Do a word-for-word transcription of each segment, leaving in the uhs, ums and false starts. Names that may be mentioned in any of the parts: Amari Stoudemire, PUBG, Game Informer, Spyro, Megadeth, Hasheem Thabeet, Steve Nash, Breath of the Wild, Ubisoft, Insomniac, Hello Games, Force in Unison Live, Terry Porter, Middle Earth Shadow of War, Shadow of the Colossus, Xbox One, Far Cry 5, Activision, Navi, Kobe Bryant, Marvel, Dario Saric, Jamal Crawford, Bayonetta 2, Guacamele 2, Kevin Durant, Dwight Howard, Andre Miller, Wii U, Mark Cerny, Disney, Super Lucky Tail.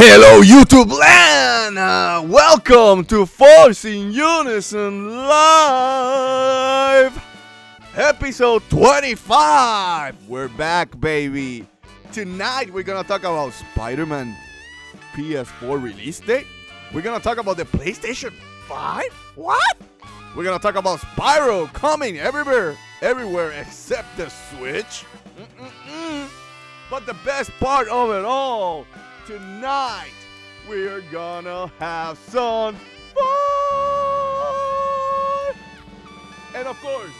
Hello YouTube land! Uh, welcome to Force in Unison Live! Episode twenty-five! We're back, baby! Tonight we're gonna talk about Spider-Man P S four release date. We're gonna talk about the PlayStation five? What? We're gonna talk about Spyro coming everywhere, everywhere except the Switch. Mm-mm-mm. But the best part of it all, tonight, we're gonna have some fun! And of course,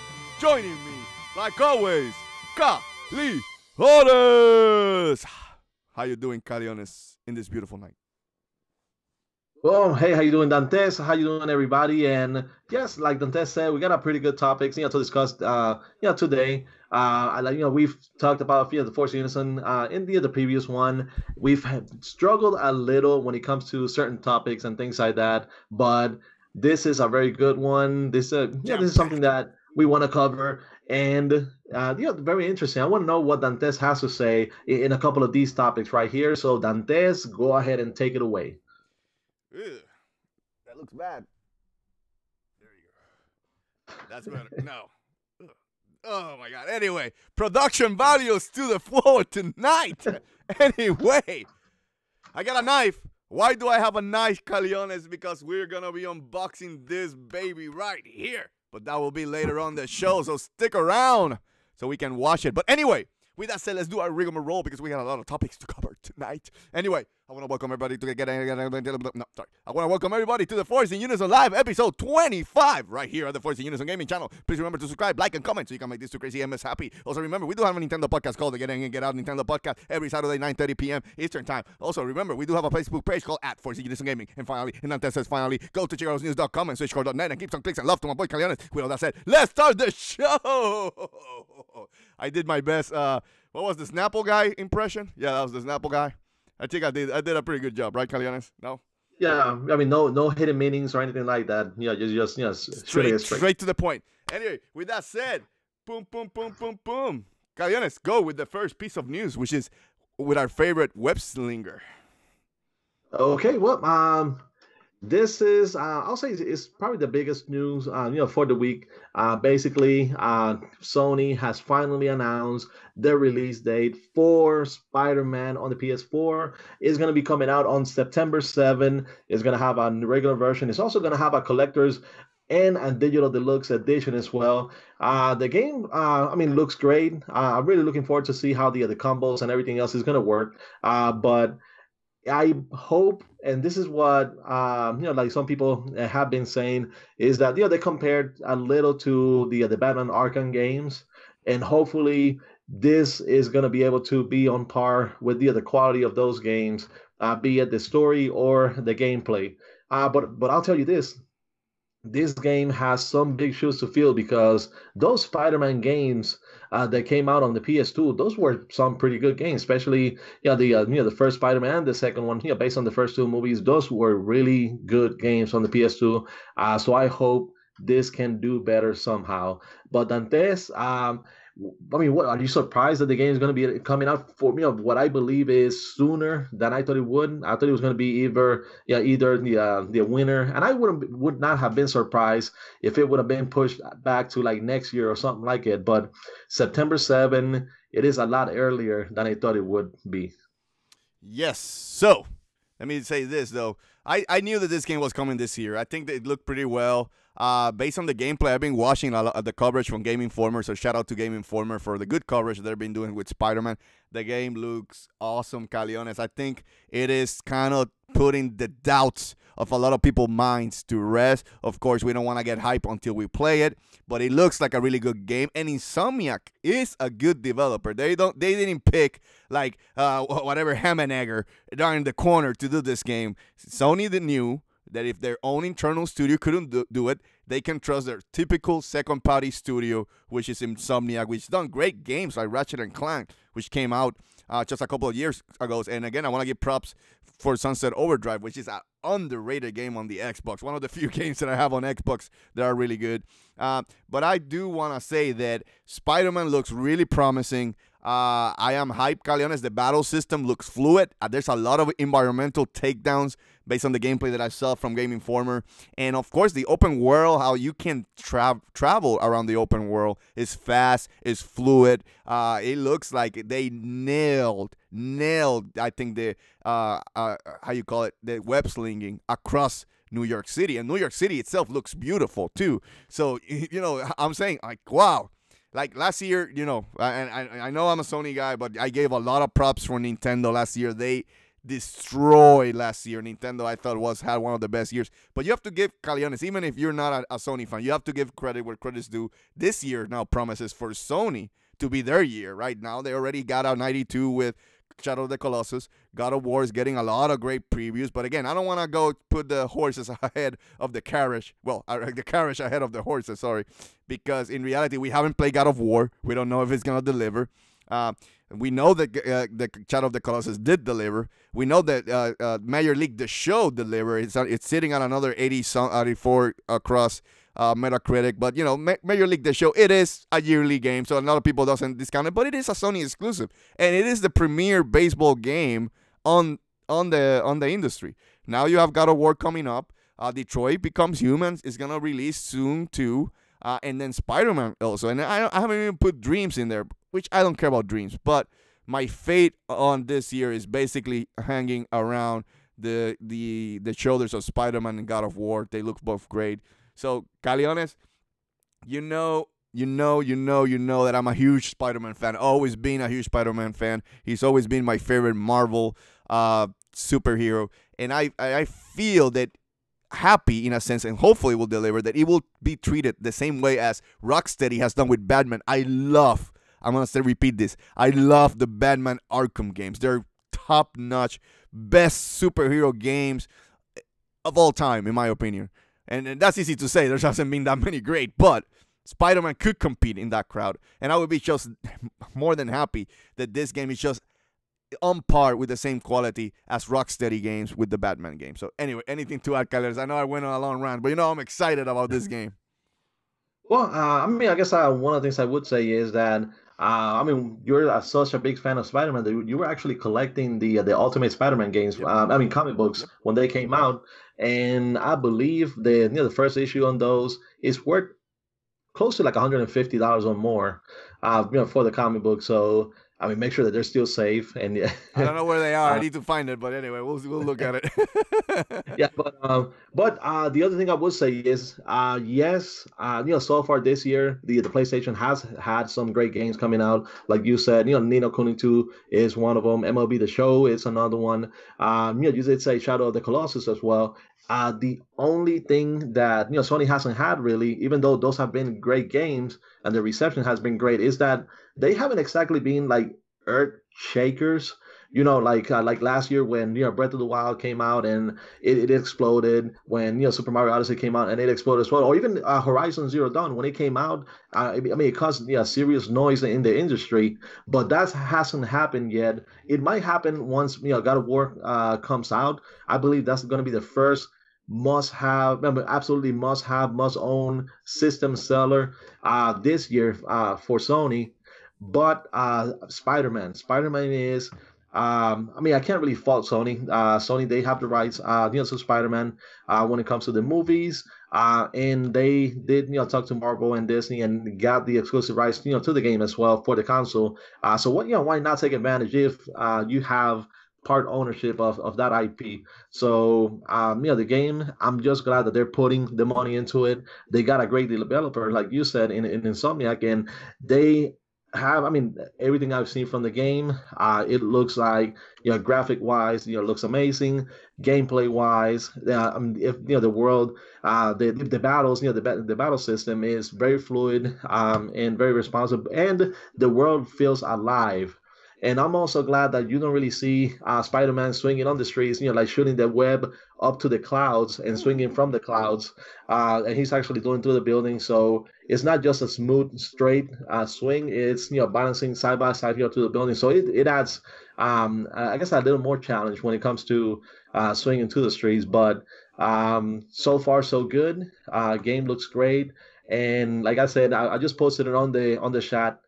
joining me, like always, Caleones! How you doing, Caleones, in this beautiful night? Oh, hey, how you doing, Dantes? How you doing, everybody? And yes, like Dantes said, we got a pretty good topics, you know, to discuss, uh, you know, today. Uh, you know, we've talked about, you know, the Force Unison uh, in the, the previous one. We've struggled a little when it comes to certain topics and things like that, but this is a very good one. This, uh, yeah, this is something that we want to cover, and uh, you know, very interesting. I want to know what Dantes has to say in, in a couple of these topics right here. So Dantes, go ahead and take it away. Ew, that looks bad. There you go. That's better. No. Oh my God. Anyway, production values to the floor tonight. Anyway, I got a knife. Why do I have a knife, Caleones? Because we're gonna be unboxing this baby right here. But that will be later on the show, so stick around so we can watch it. But anyway, with that said, let's do our rigmarole because we got a lot of topics to cover tonight. Anyway, I want to welcome everybody to get no, sorry. I want to welcome everybody to the Force in Unison Live episode twenty-five right here at the Force in Unison Gaming channel. Please remember to subscribe, like, and comment so you can make these two crazy M S happy. Also, remember we do have a Nintendo podcast called the Get In and Get Out Nintendo Podcast every Saturday nine thirty p m Eastern Time. Also, remember we do have a Facebook page called at Force in Unison Gaming. And finally, and Nantes says finally, go to chicaros news dot com and switch core dot net and keep some clicks and love to my boy Caleones. With all that said, let's start the show. I did my best. Uh, what was the Snapple guy impression? Yeah, that was the Snapple guy. I think I did. I did a pretty good job, right, Caleones? No. Yeah, I mean, no, no hidden meanings or anything like that. Yeah, just, just, yeah, straight, straight, straight to the point. Anyway, with that said, boom, boom, boom, boom, boom. Caleones, go with the first piece of news, which is with our favorite web slinger. Okay, well, um. This is, uh, I'll say, it's probably the biggest news, uh, you know, for the week. Uh, basically, uh, Sony has finally announced their release date for Spider-Man on the P S four. It's going to be coming out on September seventh. It's going to have a regular version. It's also going to have a collector's and a digital deluxe edition as well. Uh, the game, uh, I mean, looks great. Uh, I'm really looking forward to see how the other combos and everything else is going to work. Uh, but I hope, and this is what um, you know, like some people have been saying, is that you know they compared a little to the uh, the Batman Arkham games, and hopefully this is going to be able to be on par with the other quality of those games, uh, be it the story or the gameplay. Uh, but but I'll tell you this: this game has some big shoes to fill because those Spider-Man games uh, that came out on the P S two, those were some pretty good games, especially you know, the uh, you know the first Spider-Man, the second one, you know, based on the first two movies. Those were really good games on the P S two. Uh, so I hope this can do better somehow. But Dantes, um, I mean, what, are you surprised that the game is going to be coming out for me? You know, what I believe is sooner than I thought it would. I thought it was going to be either, yeah, either the uh, the winter, and I wouldn't would not have been surprised if it would have been pushed back to like next year or something like it. But September seventh, it is a lot earlier than I thought it would be. Yes. So let me say this though. I I knew that this game was coming this year. I think that it looked pretty well. Uh, based on the gameplay, I've been watching a lot of the coverage from Game Informer, so shout out to Game Informer for the good coverage they've been doing with Spider-Man. The game looks awesome, Caleones. I think it is kind of putting the doubts of a lot of people's minds to rest. Of course, we don't want to get hype until we play it, but it looks like a really good game. And Insomniac is a good developer. They don't, they didn't pick like uh, whatever ham and egger down in the corner to do this game. Sony knew that if their own internal studio couldn't do, do it, they can trust their typical second-party studio, which is Insomniac, which has done great games like Ratchet and Clank, which came out uh, just a couple of years ago. And again, I want to give props for Sunset Overdrive, which is an underrated game on the Xbox, one of the few games that I have on Xbox that are really good. Uh, but I do want to say that Spider-Man looks really promising. Uh, I am hyped, Caleones. The battle system looks fluid. Uh, there's a lot of environmental takedowns based on the gameplay that I saw from Game Informer. And, of course, the open world, how you can tra travel around the open world is fast, is fluid. Uh, it looks like they nailed, nailed, I think, the, uh, uh, how you call it, the web slinging across New York City. And New York City itself looks beautiful, too. So, you know, I'm saying, like, wow. Like, last year, you know, and I, I know I'm a Sony guy, but I gave a lot of props for Nintendo last year. They destroyed last year. Nintendo, I thought, was had one of the best years. But you have to give Caleones, even if you're not a, a Sony fan, you have to give credit where credit's due. This year now promises for Sony to be their year. Right now, they already got out ninety-two with Shadow of the Colossus. God of War is getting a lot of great previews. But again, I don't want to go put the horses ahead of the carriage. Well, the carriage ahead of the horses, sorry. Because in reality, we haven't played God of War. We don't know if it's going to deliver. Uh, we know that uh, the Shadow of the Colossus did deliver. We know that uh, uh, Major League The Show delivered. It's, uh, it's sitting at another eighty-four across uh, Metacritic. But, you know, Ma Major League The Show, it is a yearly game, so a lot of people doesn't discount it. But it is a Sony exclusive, and it is the premier baseball game on on the on the industry. Now you have God of War coming up. Uh, Detroit Becomes Human is going to release soon, too. Uh, and then Spider-Man also. And I, I haven't even put Dreams in there, which I don't care about Dreams. But my fate on this year is basically hanging around the the, the shoulders of Spider-Man and God of War. They look both great. So, Caleones, you know, you know, you know, you know that I'm a huge Spider-Man fan. Always been a huge Spider-Man fan. He's always been my favorite Marvel uh, superhero. And I, I feel that happy in a sense, and hopefully will deliver that it will be treated the same way as Rocksteady has done with Batman. I love, I'm gonna say repeat this, I love the Batman Arkham games. They're top-notch, best superhero games of all time, in my opinion. And, and that's easy to say, there hasn't been that many great, but Spider-Man could compete in that crowd, and I would be just more than happy that this game is just on par with the same quality as Rocksteady games with the Batman game. So anyway, anything to add, Caleones? I know I went on a long rant, but you know I'm excited about this game. Well, uh, I mean, I guess uh, one of the things I would say is that, uh, I mean, you're uh, such a big fan of Spider-Man that you were actually collecting the uh, the Ultimate Spider-Man games, yep. uh, I mean, comic books, yep. when they came out. And I believe the, you know, the first issue on those is worth close to like one hundred fifty dollars or more uh, you know, for the comic book. So, I mean, make sure that they're still safe. And yeah, I don't know where they are. Uh, I need to find it, but anyway, we'll we'll look at it. yeah, but um, but uh, the other thing I would say is, uh, yes, uh, you know, so far this year, the the PlayStation has had some great games coming out, like you said. You know, Ni no Kuni two is one of them. M L B The Show is another one. Um, you know, you did say Shadow of the Colossus as well. Uh, the only thing that, you know, Sony hasn't had really, even though those have been great games and the reception has been great, is that they haven't exactly been like earth shakers, you know, like uh, like last year when, you know, Breath of the Wild came out and it, it exploded, when, you know, Super Mario Odyssey came out and it exploded as well, or even uh, Horizon Zero Dawn when it came out. Uh, I mean, it caused, you know, serious noise in the industry, but that hasn't happened yet. It might happen once, you know, God of War uh, comes out. I believe that's going to be the first must have, I mean, absolutely must have, must own system seller uh, this year uh, for Sony. But uh, Spider-Man, Spider-Man is, um, I mean, I can't really fault Sony. Uh, Sony, they have the rights, uh, you know, to Spider-Man uh, when it comes to the movies, uh, and they did, you know, talk to Marvel and Disney and got the exclusive rights, you know, to the game as well for the console. Uh, so what, you know, why not take advantage if uh, you have part ownership of, of that I P. So, um, you know, the game, I'm just glad that they're putting the money into it. They got a great developer, like you said, in, in Insomniac, and they have, I mean, everything I've seen from the game, uh, it looks like, you know, graphic-wise, you know, looks amazing. Gameplay-wise, uh, I mean, if, you know, the world, uh, the, the battles, you know, the, the battle system is very fluid um, and very responsive, and the world feels alive. And I'm also glad that you don't really see uh, Spider-Man swinging on the streets, you know, like shooting the web up to the clouds and swinging from the clouds. Uh, and he's actually going through the building. So it's not just a smooth, straight uh, swing. It's, you know, balancing side by side, you know, to the building. So it, it adds, um, I guess, a little more challenge when it comes to uh, swinging to the streets. But um, so far, so good. Uh, game looks great. And like I said, I, I just posted it on the on the chat.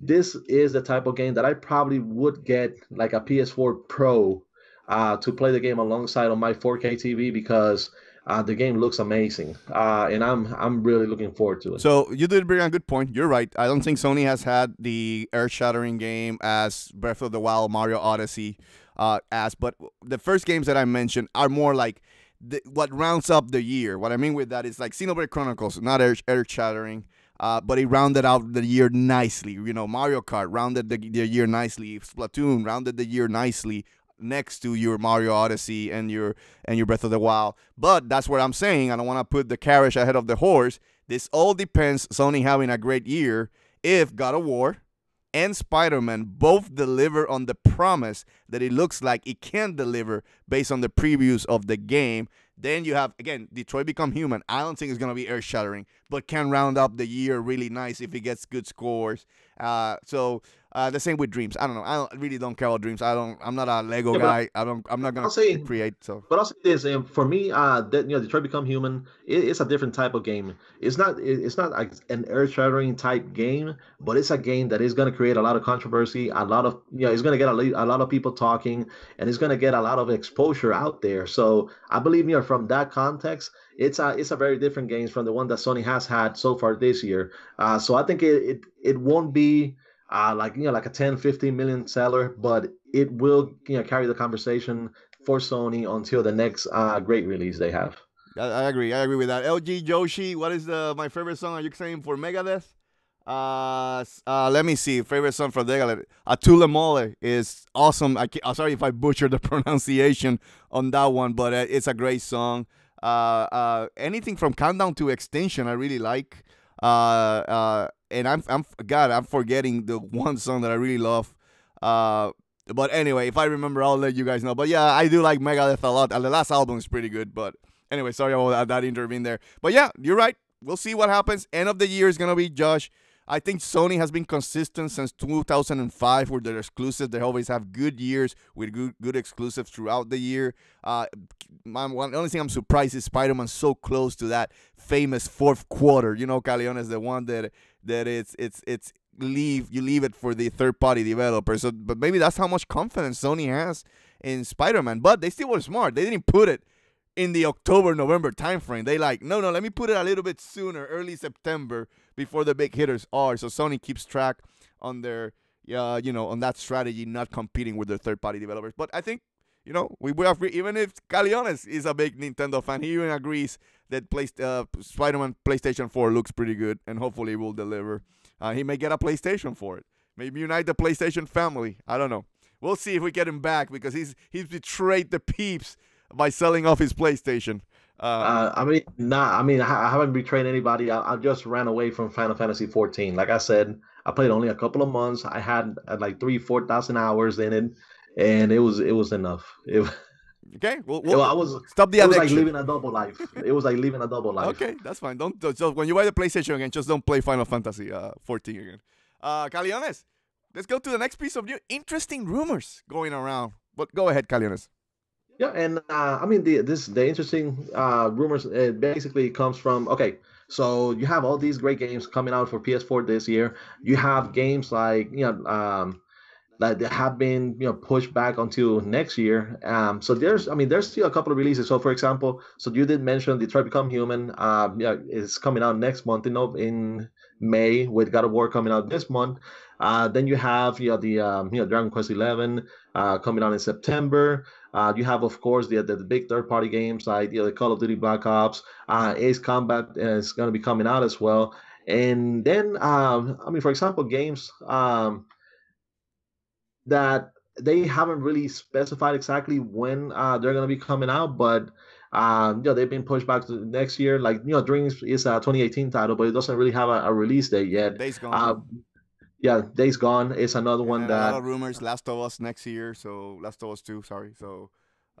this is the type of game that I probably would get like a P S four Pro uh, to play the game alongside on my four K T V, because uh, the game looks amazing, uh, and I'm I'm really looking forward to it. So you did bring a good point. You're right. I don't think Sony has had the earth-shattering game as Breath of the Wild, Mario Odyssey, uh, as. But the first games that I mentioned are more like the, what rounds up the year. What I mean with that is like Xenoblade Chronicles, not earth-shattering. Uh, but it rounded out the year nicely. You know, Mario Kart rounded the, the year nicely. Splatoon rounded the year nicely next to your Mario Odyssey and your and your Breath of the Wild. But that's what I'm saying. I don't want to put the carriage ahead of the horse. This all depends Sony having a great year. If God of War and Spider-Man both deliver on the promise that it looks like it can deliver based on the previews of the game, then you have, again, Detroit Become Human. I don't think it's going to be earth-shattering, but can round up the year really nice if it gets good scores. Uh, so uh, the same with Dreams. I don't know. I, don't, I really don't care about Dreams. I don't. I'm not a Lego yeah, guy. I don't. I'm not going to create. So, but also this um, for me, uh, that, you know, Detroit Become Human, it, it's a different type of game. It's not. It, it's not like an earth-shattering type game, but it's a game that is going to create a lot of controversy. A lot of you know, it's going to get a, a lot of people talking, and it's going to get a lot of exposure out there. So I believe you know. From that context, it's a it's a very different game from the one that Sony has had so far this year. Uh, so I think it it, it won't be uh, like you know like a ten, fifteen million seller, but it will you know carry the conversation for Sony until the next uh, great release they have. I, I agree. I agree with that. L G Joshi, what is the my favorite song? Are you saying for Megadeth? Uh, uh, let me see. Favorite song from Megadeth. Atula Mole is awesome. I I'm sorry if I butchered the pronunciation on that one, but uh, it's a great song. Uh, uh, anything from Countdown to Extinction, I really like. Uh, uh, and I'm, I'm, God, I'm forgetting the one song that I really love. Uh, but anyway, if I remember, I'll let you guys know. But yeah, I do like Megadeth a lot. The last album is pretty good. But anyway, sorry about that intervene there. But yeah, you're right. We'll see what happens. End of the year is gonna be Josh. I think Sony has been consistent since two thousand five with their exclusives. They always have good years with good, good exclusives throughout the year. Uh, my, one, the only thing I'm surprised is Spider-Man's so close to that famous fourth quarter. You know, Caleones is the one that that it's it's it's leave you leave it for the third-party developer. So, but maybe that's how much confidence Sony has in Spider-Man. But they still were smart. They didn't put it in the October, November timeframe. They like, no, no, let me put it a little bit sooner, early September, before the big hitters are. So Sony keeps track on their, uh, you know, on that strategy, not competing with their third-party developers. But I think, you know, we would have, even if Caleones is a big Nintendo fan, he even agrees that play, uh, Spider-Man PlayStation four looks pretty good, and hopefully will deliver. Uh, he may get a PlayStation for it. Maybe unite the PlayStation family. I don't know. We'll see if we get him back, because he's he's betrayed the peeps by selling off his PlayStation. Uh, uh, I mean, nah. I mean, I, I haven't betrayed anybody. I, I just ran away from Final Fantasy fourteen. Like I said, I played only a couple of months. I had uh, like three, four thousand hours in it, and it was it was enough. It, okay, well, well, I was stop the addiction. It was like living a double life. It was like living a double life. Okay, that's fine. Don't so when you buy the PlayStation again, just don't play Final Fantasy fourteen again. Uh, Caleones, let's go to the next piece of new interesting rumors going around. But go ahead, Caleones. Yeah, and uh, I mean the this the interesting uh, rumors it basically comes from okay, so you have all these great games coming out for P S four this year. You have games like you know um, that have been you know pushed back until next year. Um, so there's I mean there's still a couple of releases. So for example, so you did mention Detroit Become Human. Uh, yeah, it's coming out next month in in May, with God of War coming out this month. Uh, then you have you know the um, you know Dragon Quest eleven uh, coming out in September. Uh, you have, of course, the, the the big third-party games like you know, the Call of Duty Black Ops, uh, Ace Combat is going to be coming out as well. And then, um, I mean, for example, games um, that they haven't really specified exactly when uh, they're going to be coming out, but uh, you know, they've been pushed back to next year. Like, you know, Dreams is a twenty eighteen title, but it doesn't really have a, a release date yet. Days Gone. Uh, Yeah, Days Gone is another one and that. A lot of rumors. Last of Us next year, so Last of Us two. Sorry, so.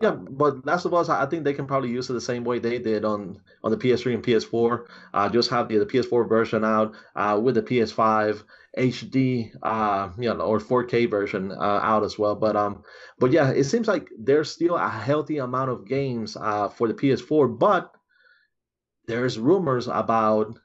Uh, yeah, but Last of Us, I think they can probably use it the same way they did on on the P S three and P S four. Uh, just have the the P S four version out uh, with the P S five H D, uh, you know, or four K version uh, out as well. But um, but yeah, it seems like there's still a healthy amount of games uh for the P S four, but there's rumors about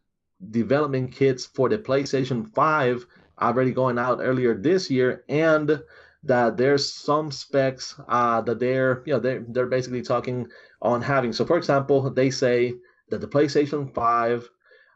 development kits for the PlayStation five. already going out earlier this year, and that there's some specs uh, that they're, you know, they're, they're basically talking on having. So, for example, they say that the PlayStation five,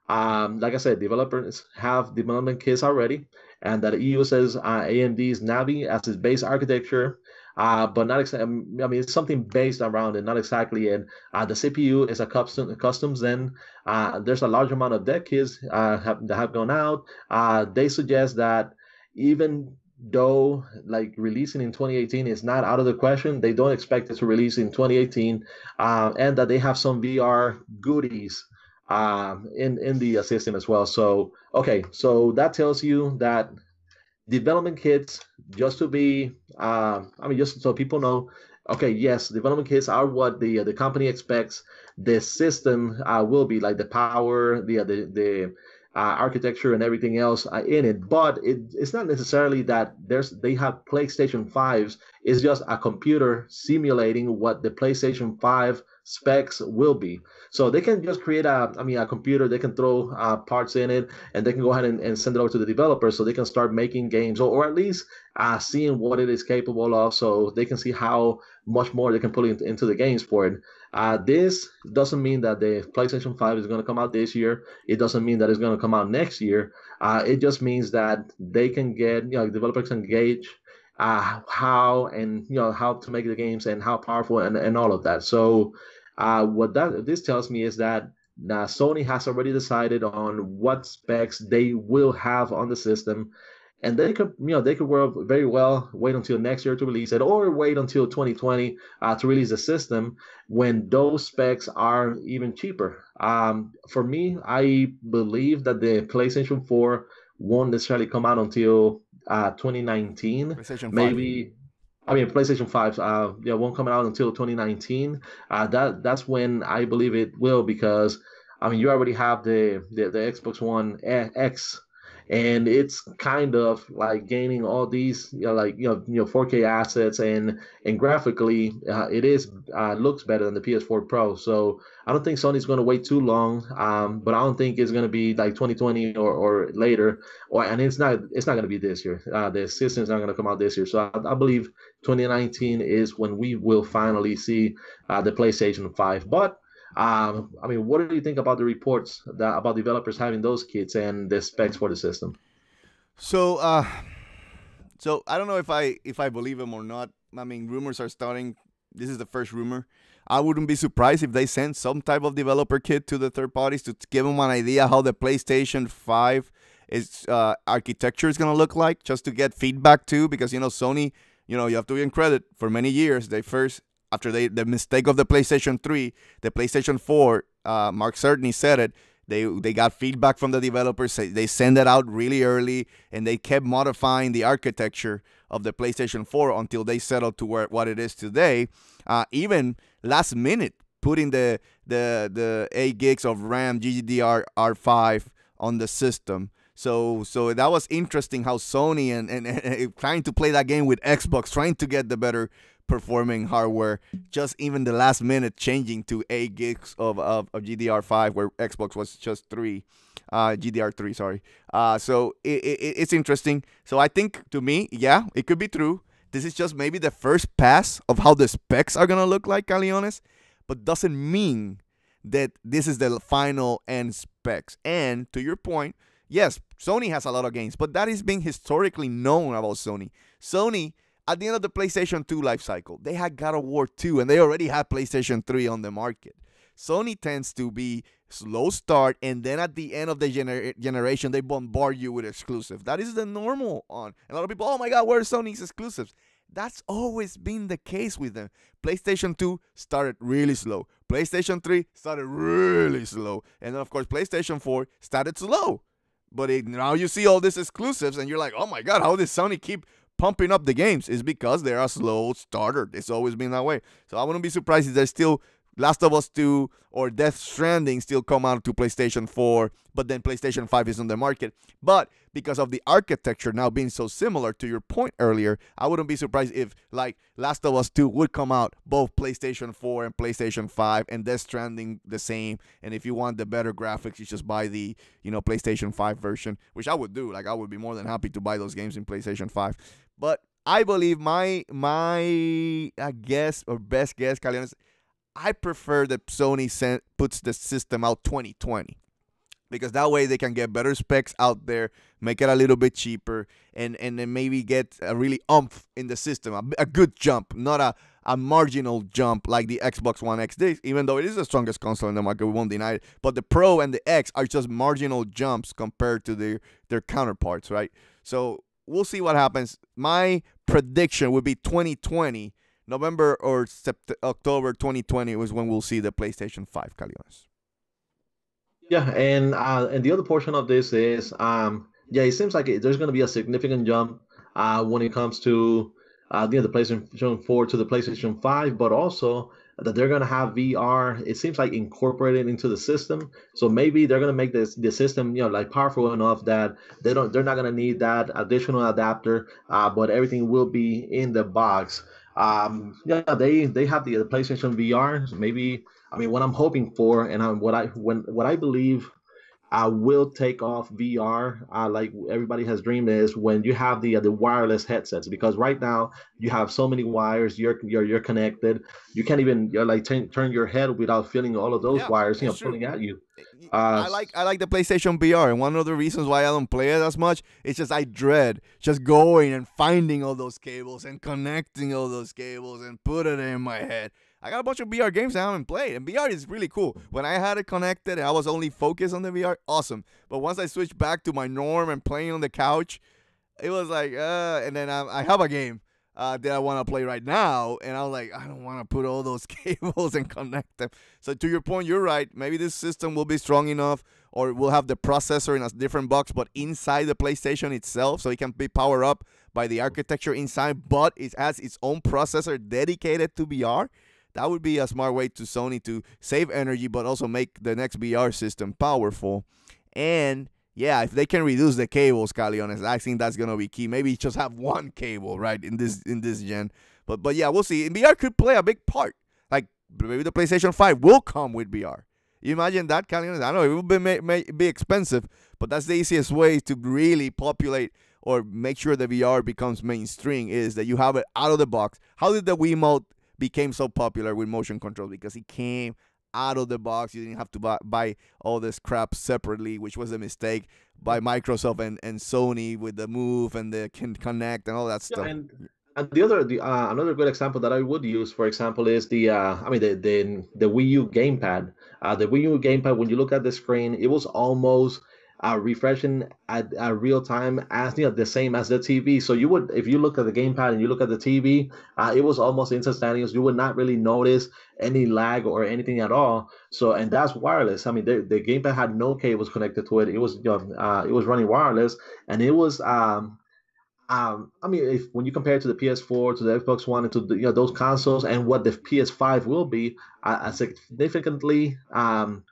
um, like I said, developers have development kits already, and that it uses uh, A M D's Navi as its base architecture, uh, but not, ex- I mean, it's something based around it, not exactly it. Uh, the C P U is a custom, custom Zen. Uh, there's a large amount of dev kits uh, have, that have gone out. Uh, they suggest that even though like releasing in twenty eighteen is not out of the question, they don't expect it to release in twenty eighteen, uh, and that they have some V R goodies um, in, in the system as well. So, okay, so that tells you that development kits, just to be, uh, I mean, just so people know, okay, yes, development kits are what the the company expects the system uh, will be, like the power, the the the Uh, architecture and everything else uh, in it, but it, it's not necessarily that there's they have PlayStation fives. It's just a computer simulating what the PlayStation five specs will be. So they can just create a, I mean, a computer. They can throw uh, parts in it, and they can go ahead and, and send it over to the developers so they can start making games, or, or at least uh, seeing what it is capable of, so they can see how much more they can put in, into the games for it. Uh, this doesn't mean that the PlayStation five is going to come out this year. It doesn't mean that it's going to come out next year. Uh, it just means that they can get, you know, developers can gauge uh, how and, you know, how to make the games and how powerful and, and all of that. So uh, what that this tells me is that now Sony has already decided on what specs they will have on the system. And they could, you know, they could work very well wait until next year to release it, or wait until twenty twenty uh, to release the system when those specs are even cheaper. Um, for me, I believe that the PlayStation four won't necessarily come out until uh, twenty nineteen. Maybe, I mean, PlayStation five uh, yeah, won't come out until twenty nineteen. Uh, that that's when I believe it will, because I mean, you already have the the, the Xbox One X. And it's kind of like gaining all these, you know, like you know, you know, four K assets, and and graphically, uh, it is uh, looks better than the P S four Pro. So I don't think Sony's going to wait too long. Um, but I don't think it's going to be like twenty twenty or, or later. Or and it's not it's not going to be this year. Uh, the system's not going to come out this year. So I, I believe twenty nineteen is when we will finally see uh, the PlayStation five. But Um, I mean, what do you think about the reports that, about developers having those kits and the specs for the system? So, uh, so I don't know if I if I believe them or not. I mean, rumors are starting. This is the first rumor. I wouldn't be surprised if they send some type of developer kit to the third parties to give them an idea how the PlayStation five is uh, architecture is going to look like, just to get feedback too. Because you know, Sony, you know, you have to be in credit for many years. They first. After they, the mistake of the PlayStation three, the PlayStation four, uh, Mark Cerny said it, they they got feedback from the developers. They sent it out really early, and they kept modifying the architecture of the PlayStation four until they settled to where, what it is today. Uh, even last minute, putting the, the, the eight gigs of RAM, G D D R five on the system. So so that was interesting how Sony and, and, and trying to play that game with Xbox, trying to get the better performing hardware, just even the last minute changing to eight gigs of, of, of G D D R five, where Xbox was just three, uh, G D D R three, sorry. Uh, so it, it, it's interesting. So I think, to me, yeah, it could be true. This is just maybe the first pass of how the specs are going to look like, Caleones, but doesn't mean that this is the final end specs. And to your point, yes, Sony has a lot of games, but that is being historically known about Sony. Sony, at the end of the PlayStation two life cycle, they had God of War two, and they already had PlayStation three on the market. Sony tends to be slow start, and then at the end of the gener generation, they bombard you with exclusive. That is the normal on. And a lot of people, oh my God, where are Sony's exclusives? That's always been the case with them. PlayStation two started really slow. PlayStation three started really slow. And then, of course, PlayStation four started slow. But it, now you see all these exclusives, and you're like, oh my God, how does Sony keep pumping up the games? Is because they're a slow starter. It's always been that way. So I wouldn't be surprised if they're still Last of Us two or Death Stranding still come out to PlayStation four, but then PlayStation five is on the market. But because of the architecture now being so similar, to your point earlier, I wouldn't be surprised if, like, Last of Us two would come out both PlayStation four and PlayStation five, and Death Stranding the same. And if you want the better graphics, you just buy the, you know, PlayStation five version, which I would do. Like, I would be more than happy to buy those games in PlayStation five. But I believe my, my I guess, or best guess, Caleones, I prefer that Sony sent, puts the system out twenty twenty, because that way they can get better specs out there, make it a little bit cheaper, and, and then maybe get a really oomph in the system, a, a good jump, not a, a marginal jump like the Xbox One X did, even though it is the strongest console in the market, we won't deny it. But the Pro and the X are just marginal jumps compared to their, their counterparts, right? So we'll see what happens. My prediction would be twenty twenty, November or October twenty twenty was when we'll see the PlayStation five, Caleones. Yeah, and uh, and the other portion of this is, um, yeah, it seems like it, there's going to be a significant jump uh, when it comes to uh, you know, the PlayStation four to the PlayStation five, but also that they're going to have V R, it seems like, incorporated into the system. So maybe they're going to make this the system, you know, like, powerful enough that they don't they're not going to need that additional adapter, uh, but everything will be in the box. Um, yeah, they they have the, the PlayStation V R. So maybe, I mean, what I'm hoping for, and I'm, what I when what I believe, I will take off V R. Uh, like everybody has dreamed, is when you have the uh, the wireless headsets, because right now you have so many wires. You're you're you're connected. You can't even you're like turn your head without feeling all of those yeah, wires, you know, true. pulling at you. Uh, I like I like the PlayStation V R, and one of the reasons why I don't play it as much is just I dread just going and finding all those cables and connecting all those cables and put it in my head. I got a bunch of V R games I haven't played, and V R is really cool. When I had it connected and I was only focused on the V R, awesome. But once I switched back to my norm and playing on the couch, it was like, uh, and then I, I have a game uh, that I want to play right now, and I was like, I don't want to put all those cables and connect them. So to your point, you're right. Maybe this system will be strong enough, or we'll have the processor in a different box, but inside the PlayStation itself, so it can be powered up by the architecture inside, but it has its own processor dedicated to V R. That would be a smart way to Sony to save energy, but also make the next V R system powerful. And yeah, if they can reduce the cables, Caleones, I think that's gonna be key. Maybe just have one cable, right, in this in this gen. But but yeah, we'll see. And V R could play a big part. Like, maybe the PlayStation five will come with V R. You imagine that, Caleones? I know it will be may, may be expensive, but that's the easiest way to really populate or make sure the V R becomes mainstream, is that you have it out of the box. How did the Wiimote became so popular with motion controls? Because it came out of the box. You didn't have to buy, buy all this crap separately, which was a mistake by Microsoft and, and Sony with the Move and the Kinect and all that stuff. Yeah, and, and the other, the, uh, another good example that I would use, for example, is the, uh, I mean, the, the, the Wii U gamepad. Uh, the Wii U gamepad, when you look at the screen, it was almost Uh, refreshing at, at real time, as you know, the same as the T V. So you would, if you look at the gamepad and you look at the T V, uh, it was almost instantaneous. You would not really notice any lag or anything at all. So, and that's wireless. I mean, the, the gamepad had no cables connected to it. It was, you know, uh, it was running wireless, and it was. Um, Um, I mean, if when you compare it to the P S four, to the Xbox One, and to the, you know, those consoles, and what the P S five will be, uh, a significantly, um,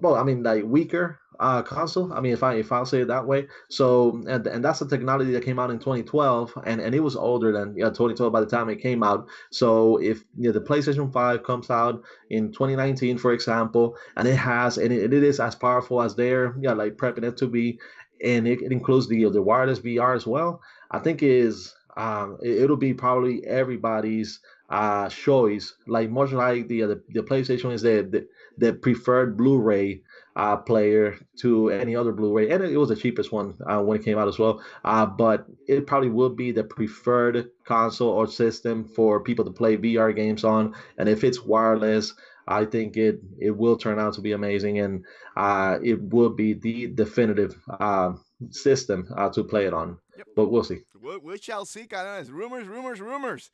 well, I mean, like, weaker Uh, console. I mean, if I if I'll say it that way. So, and and that's the technology that came out in twenty twelve, and and it was older than you know, twenty twelve by the time it came out. So, if you know, the PlayStation five comes out in twenty nineteen, for example, and it has and it, it is as powerful as they're yeah you know, like prepping it to be, and it, it includes the the wireless V R as well, I think is um it, it'll be probably everybody's uh choice. Like, much like the the, the PlayStation is the, the the preferred Blu-ray uh, player to any other Blu-ray, and it, it was the cheapest one uh, when it came out as well. Uh, but it probably will be the preferred console or system for people to play V R games on. And if it's wireless, I think it it will turn out to be amazing, and uh, it will be the definitive uh, system uh, to play it on. Yep. But we'll see. We, we shall see. Caleones. Rumors, rumors, rumors.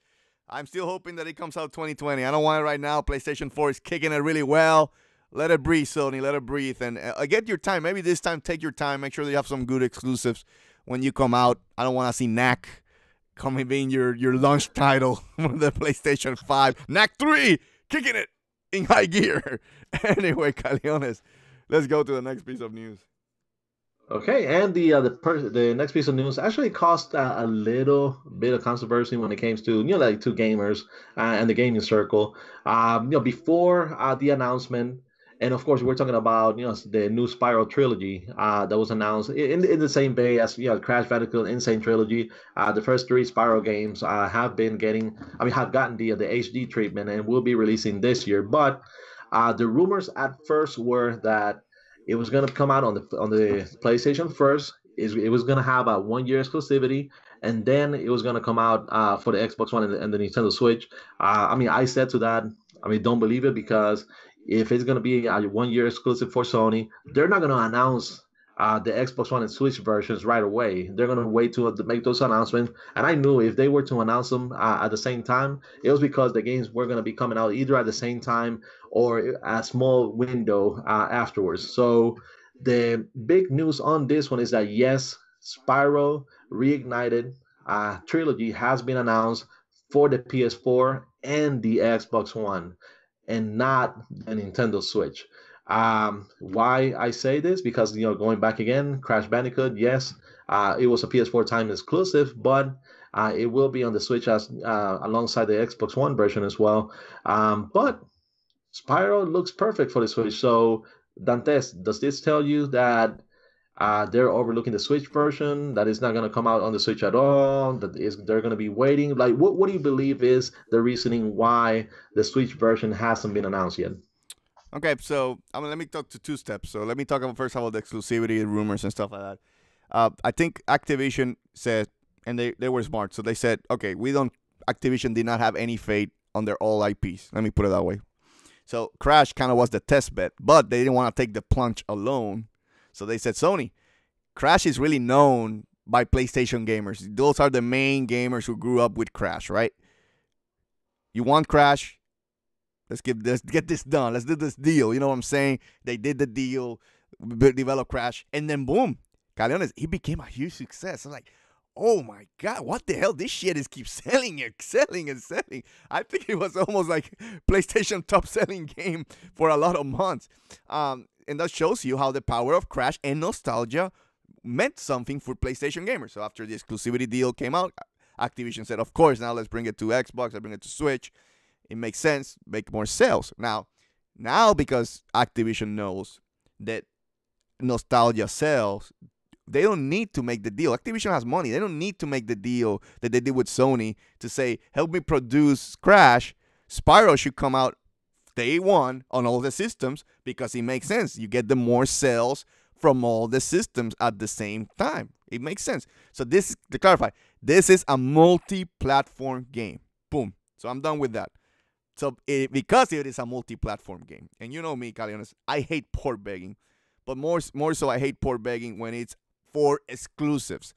I'm still hoping that it comes out twenty twenty. I don't want it right now. PlayStation four is kicking it really well. Let it breathe, Sony. Let it breathe. And uh, get your time. Maybe this time, take your time. Make sure that you have some good exclusives when you come out. I don't want to see Knack coming being your, your launch title for the PlayStation five. Knack three, kicking it in high gear. Anyway, Caleones, let's go to the next piece of news. Okay, and the uh, the per the next piece of news actually caused uh, a little bit of controversy when it came to, you know, like two gamers uh, and the gaming circle. Um, you know, before uh, the announcement, and of course we're talking about, you know, the new Spyro trilogy uh, that was announced in in the same day as, you know, Crash Bandicoot Insane trilogy. Uh, the first three Spyro games uh, have been getting, I mean, have gotten the the H D treatment and will be releasing this year. But uh, the rumors at first were that it was gonna come out on the on the PlayStation first. It was gonna have a one year exclusivity, and then it was gonna come out uh, for the Xbox One and the, and the Nintendo Switch. Uh, I mean, I said to that, I mean, don't believe it, because if it's gonna be a one year exclusive for Sony, they're not gonna announce uh, the Xbox One and Switch versions right away. They're gonna wait to, to make those announcements. And I knew if they were to announce them uh, at the same time, it was because the games were gonna be coming out either at the same time or a small window uh, afterwards. So the big news on this one is that, yes, Spyro Reignited uh, Trilogy has been announced for the P S four and the Xbox One, and not the Nintendo Switch. Um, why I say this? Because, you know, going back again, Crash Bandicoot, yes, uh, it was a P S four time exclusive, but uh, it will be on the Switch as uh, alongside the Xbox One version as well. Um, but Spyro looks perfect for the Switch. So, Dantes, does this tell you that uh, they're overlooking the Switch version, that it's not going to come out on the Switch at all, that is, they're going to be waiting? Like, what, what do you believe is the reasoning why the Switch version hasn't been announced yet? Okay, so I mean, let me talk to two steps. So let me talk about, first about the exclusivity and rumors and stuff like that. Uh, I think Activision said, and they, they were smart, so they said, okay, we don't, Activision did not have any faith on their all I Ps. Let me put it that way. So Crash kind of was the test bed, but they didn't want to take the plunge alone. So they said, Sony, Crash is really known by PlayStation gamers. Those are the main gamers who grew up with Crash, right? You want Crash? Let's get this, get this done. Let's do this deal. You know what I'm saying? They did the deal, developed Crash, and then boom, Caleones, he became a huge success. I'm like, oh my God, what the hell? This shit is keep selling and selling and selling. I think it was almost like PlayStation top selling game for a lot of months. Um, and that shows you how the power of Crash and nostalgia meant something for PlayStation gamers. So after the exclusivity deal came out, Activision said, of course, now let's bring it to Xbox, let's bring it to Switch. It makes sense, make more sales. Now, now because Activision knows that nostalgia sells, they don't need to make the deal. Activision has money. They don't need to make the deal that they did with Sony to say, help me produce Crash. Spyro should come out day one on all the systems because it makes sense. You get the more sales from all the systems at the same time. It makes sense. So this, to clarify, this is a multi-platform game. Boom. So I'm done with that. So it, because it is a multi-platform game, and you know me, Caleones, I hate port begging, but more, more so I hate port begging when it's for exclusives.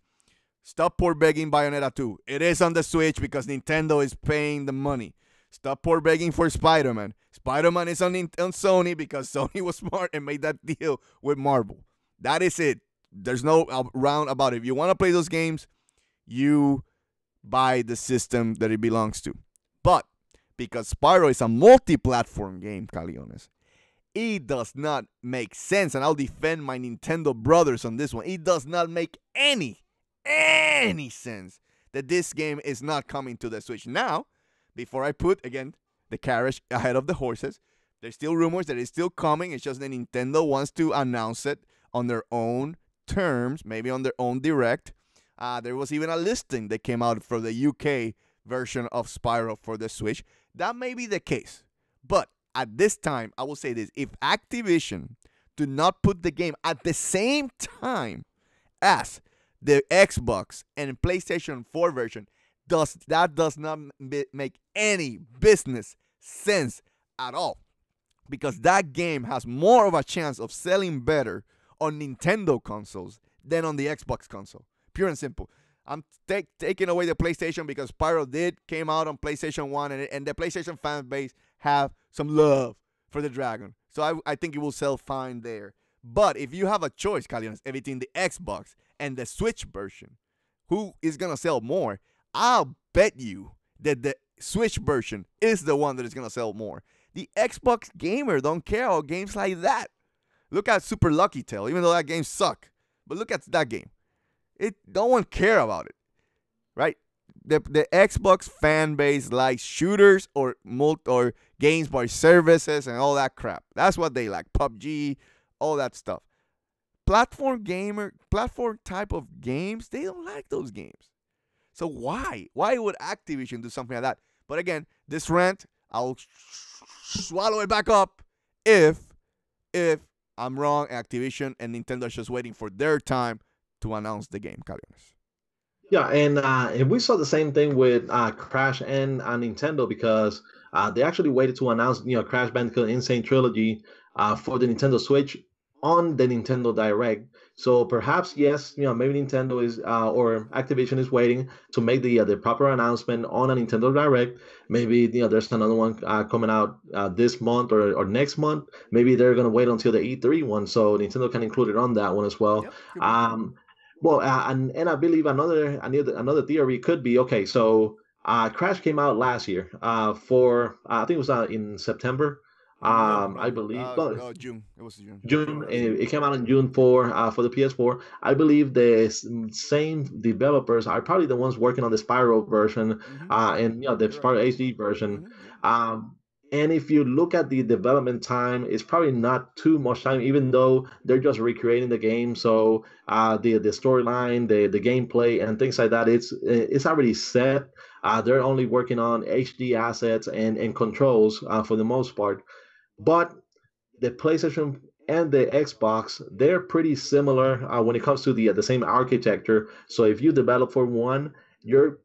Stop port begging Bayonetta two. It is on the Switch because Nintendo is paying the money. Stop port begging for Spider-Man. Spider-Man is on, on Sony because Sony was smart and made that deal with Marvel. That is it. There's no round about it. If you want to play those games, you buy the system that it belongs to. But because Spyro is a multi-platform game, Caleones, it does not make sense, and I'll defend my Nintendo brothers on this one. It does not make any, any sense that this game is not coming to the Switch. Now, before I put, again, the carriage ahead of the horses, there's still rumors that it's still coming. It's just that Nintendo wants to announce it on their own terms, maybe on their own direct. Uh, there was even a listing that came out for the U K version of Spyro for the Switch. That may be the case, but at this time, I will say this: if Activision do not put the game at the same time as the Xbox and PlayStation four version, does that does not make any business sense at all, because that game has more of a chance of selling better on Nintendo consoles than on the Xbox console. Pure and simple. I'm take, taking away the PlayStation because Spyro did came out on PlayStation one, and, and the PlayStation fan base have some love for the Dragon. So I, I think it will sell fine there. But if you have a choice, Caleones, between the Xbox and the Switch version, who is going to sell more? I'll bet you that the Switch version is the one that is going to sell more. the Xbox gamer don't care about games like that. Look at Super Lucky Tail, even though that game suck. But look at that game. It no one care about it, right? The, the Xbox fan base likes shooters or multi or games by services and all that crap. That's what they like. P U B G, all that stuff. Platform gamer, platform type of games, they don't like those games. So why? Why would Activision do something like that? But again, this rant, I'll swallow it back up if, if I'm wrong. Activision and Nintendo is just waiting for their time to announce the game, Caleones. Yeah, and uh, and we saw the same thing with uh, Crash and uh, Nintendo, because uh, they actually waited to announce, you know, Crash Bandicoot Insane Trilogy uh, for the Nintendo Switch on the Nintendo Direct. So perhaps, yes, you know, maybe Nintendo is uh, or Activision is waiting to make the uh, the proper announcement on a Nintendo Direct. Maybe, you know, there's another one uh, coming out uh, this month or, or next month. Maybe they're gonna wait until the E three one, so Nintendo can include it on that one as well. Yep. Um, well, uh, and and I believe another another another theory could be, okay, so uh, Crash came out last year uh, for uh, I think it was uh, in September. Um, I believe uh, but no, June. It was June. June. It, it came out in June for uh, for the P S four. I believe the same developers are probably the ones working on the Spyro version, mm-hmm. uh, and you know the Spyro H D version. Mm-hmm. Um, and if you look at the development time, it's probably not too much time, even though they're just recreating the game. So uh, the the storyline, the the gameplay, and things like that, it's it's already set. Uh, they're only working on H D assets and and controls uh, for the most part. But the PlayStation and the Xbox, they're pretty similar uh, when it comes to the uh, the same architecture. So if you develop for one, you're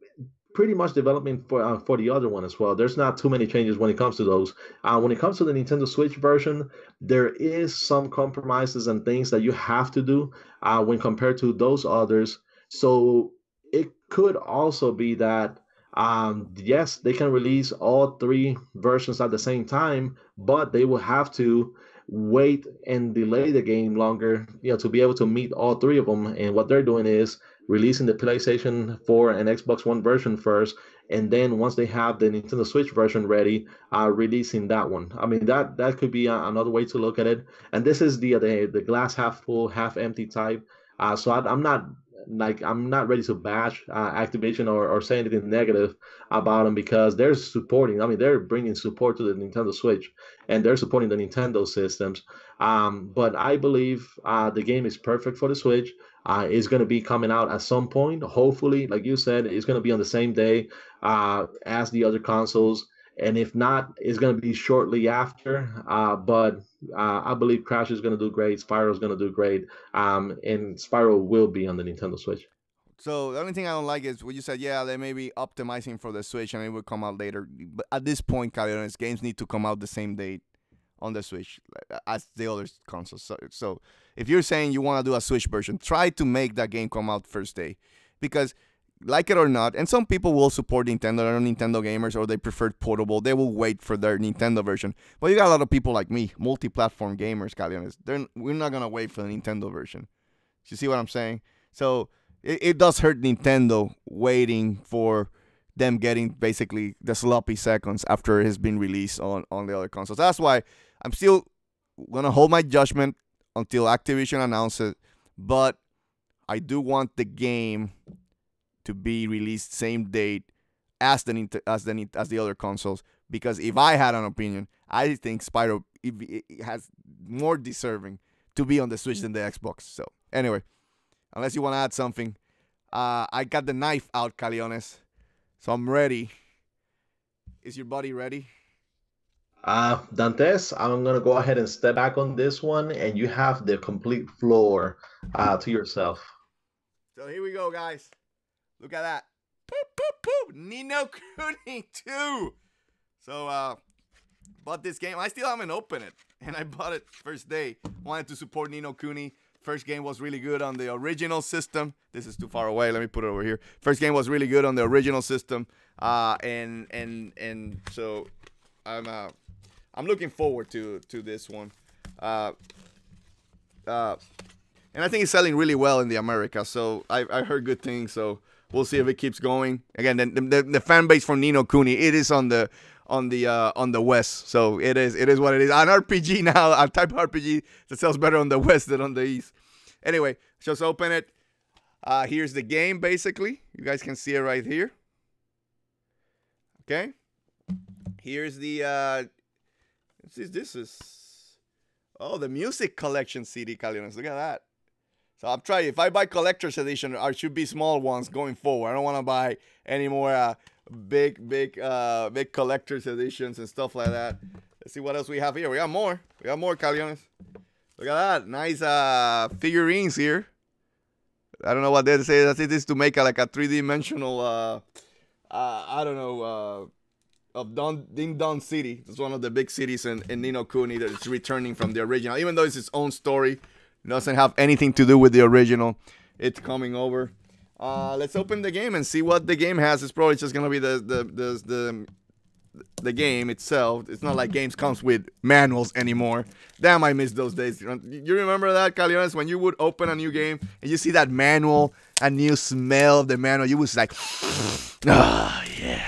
pretty much developing for uh, for the other one as well. There's not too many changes when it comes to those. Uh, when it comes to the Nintendo Switch version, there is some compromises and things that you have to do uh, when compared to those others. So it could also be that Um, yes, they can release all three versions at the same time, but they will have to wait and delay the game longer, you know, to be able to meet all three of them. And what they're doing is releasing the PlayStation four and Xbox One version first, and then once they have the Nintendo Switch version ready, uh, releasing that one. I mean, that that could be a, another way to look at it. And this is the the, the glass half full, half empty type. Uh, so I, I'm not. Like, I'm not ready to bash uh, Activision or, or say anything negative about them, because they're supporting. I mean, they're bringing support to the Nintendo Switch, and they're supporting the Nintendo systems. Um, but I believe uh, the game is perfect for the Switch. Uh, it's going to be coming out at some point. Hopefully, like you said, it's going to be on the same day uh, as the other consoles. And if not, it's going to be shortly after. Uh, but uh, I believe Crash is going to do great. Spyro is going to do great. Um, and Spyro will be on the Nintendo Switch. So the only thing I don't like is when you said, yeah, they may be optimizing for the Switch and it will come out later. But at this point, Caleones, games need to come out the same day on the Switch as the other consoles. So, so if you're saying you want to do a Switch version, try to make that game come out first day. Because, like it or not, and some people will support Nintendo, they're Nintendo gamers, or they prefer portable, they will wait for their Nintendo version. But you got a lot of people like me, multi-platform gamers, Caleones. They're, we're not going to wait for the Nintendo version. You see what I'm saying? So it, it does hurt Nintendo waiting for them getting basically the sloppy seconds after it has been released on, on the other consoles. That's why I'm still going to hold my judgment until Activision announces, but I do want the game to be released same date as the as the as the other consoles, because if I had an opinion, I think Spyro it, it has more deserving to be on the Switch than the Xbox. So anyway, unless you want to add something, uh, I got the knife out, Caleones, so I'm ready. Is your buddy ready? Uh, Dantes, I'm gonna go ahead and step back on this one, and you have the complete floor uh, to yourself. So here we go, guys. Look at that. Poop, poop, poop. Nino Kuni two. So, uh, bought this game. I still haven't opened it. And I bought it first day. Wanted to support Nino Kuni. First game was really good on the original system. This is too far away. Let me put it over here. First game was really good on the original system. Uh, and, and, and so I'm, uh, I'm looking forward to, to this one. Uh, uh, and I think it's selling really well in the Americas. So I, I heard good things. So, we'll see if it keeps going. Again, the, the, the fan base for Nino Kuni, it is on the on the uh, on the West. So it is it is what it is. An R P G now, a type of R P G that sells better on the West than on the East. Anyway, just open it. Uh, here's the game, basically. You guys can see it right here. Okay. Here's the... Uh, this is... This is oh, the music collection C D, Caleones. Look at that. So I'm trying... If I buy collector's edition, I should be small ones going forward. I don't want to buy any more uh, big, big, uh, big collector's editions and stuff like that. Let's see what else we have here. We got more. We got more, Caleones. Look at that. Nice uh, figurines here. I don't know what they say. I think this is to make a, like a three-dimensional... Uh, uh, I don't know... Uh, of Don, Ding Dong City. It's one of the big cities in, in Ni no Kuni that it's returning from the original. Even though it's its own story, it doesn't have anything to do with the original. It's coming over. Uh, let's open the game and see what the game has. It's probably just going to be the the, the the the game itself. It's not like games comes with manuals anymore. Damn, I miss those days. You remember that, Caleones, when you would open a new game and you see that manual and you smell the manual, you was like, oh, yeah.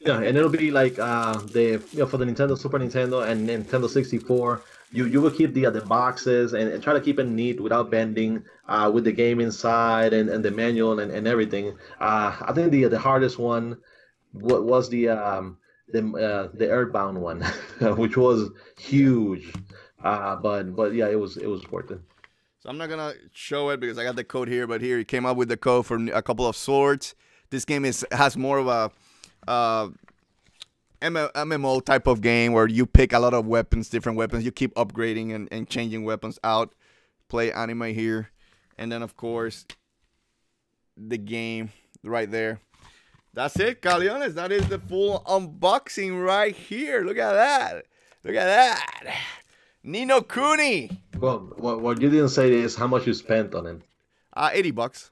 Yeah, and it'll be like uh, the you know, for the Nintendo, Super Nintendo, and Nintendo sixty-four. You you will keep the uh, the boxes and, and try to keep it neat without bending, uh, with the game inside and, and the manual and, and everything. Uh, I think the the hardest one was the um, the uh, the Earthbound one, which was huge. Uh, but but yeah, it was it was worth it. So I'm not gonna show it because I got the code here. But here it came up with the code for a couple of swords. This game is has more of a Uh, M M O type of game where you pick a lot of weapons, different weapons. You keep upgrading and, and changing weapons out. Play anime here. And then, of course, the game right there. That's it, Caleones. That is the full unboxing right here. Look at that. Look at that. Ni no Kuni. Well, what you didn't say is how much you spent on it. Uh, eighty bucks.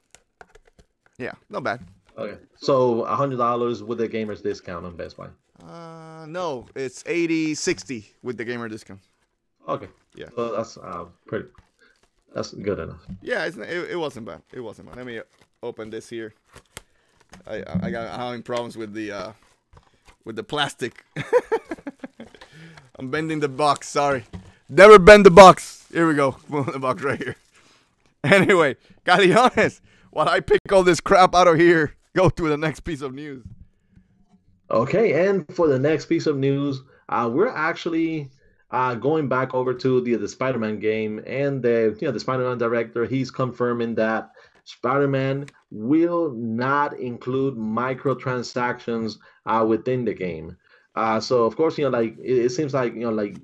Yeah, not bad. Okay, so a hundred dollars with the gamer's discount on Best Buy. Uh, no, it's eighty, sixty with the gamer discount. Okay, yeah, well, that's uh, pretty. That's good enough. Yeah, it's not, it, it wasn't bad. It wasn't bad. Let me open this here. I I got I'm having problems with the uh, with the plastic. I'm bending the box. Sorry, never bend the box. Here we go. The box right here. Anyway, Caleones, while I pick all this crap out of here, go to the next piece of news. Okay, and for the next piece of news, uh, we're actually uh, going back over to the the Spider-Man game, and the you know the Spider-Man director, he's confirming that Spider-Man will not include microtransactions uh, within the game. Uh, so of course, you know, like it, it seems like you know, like.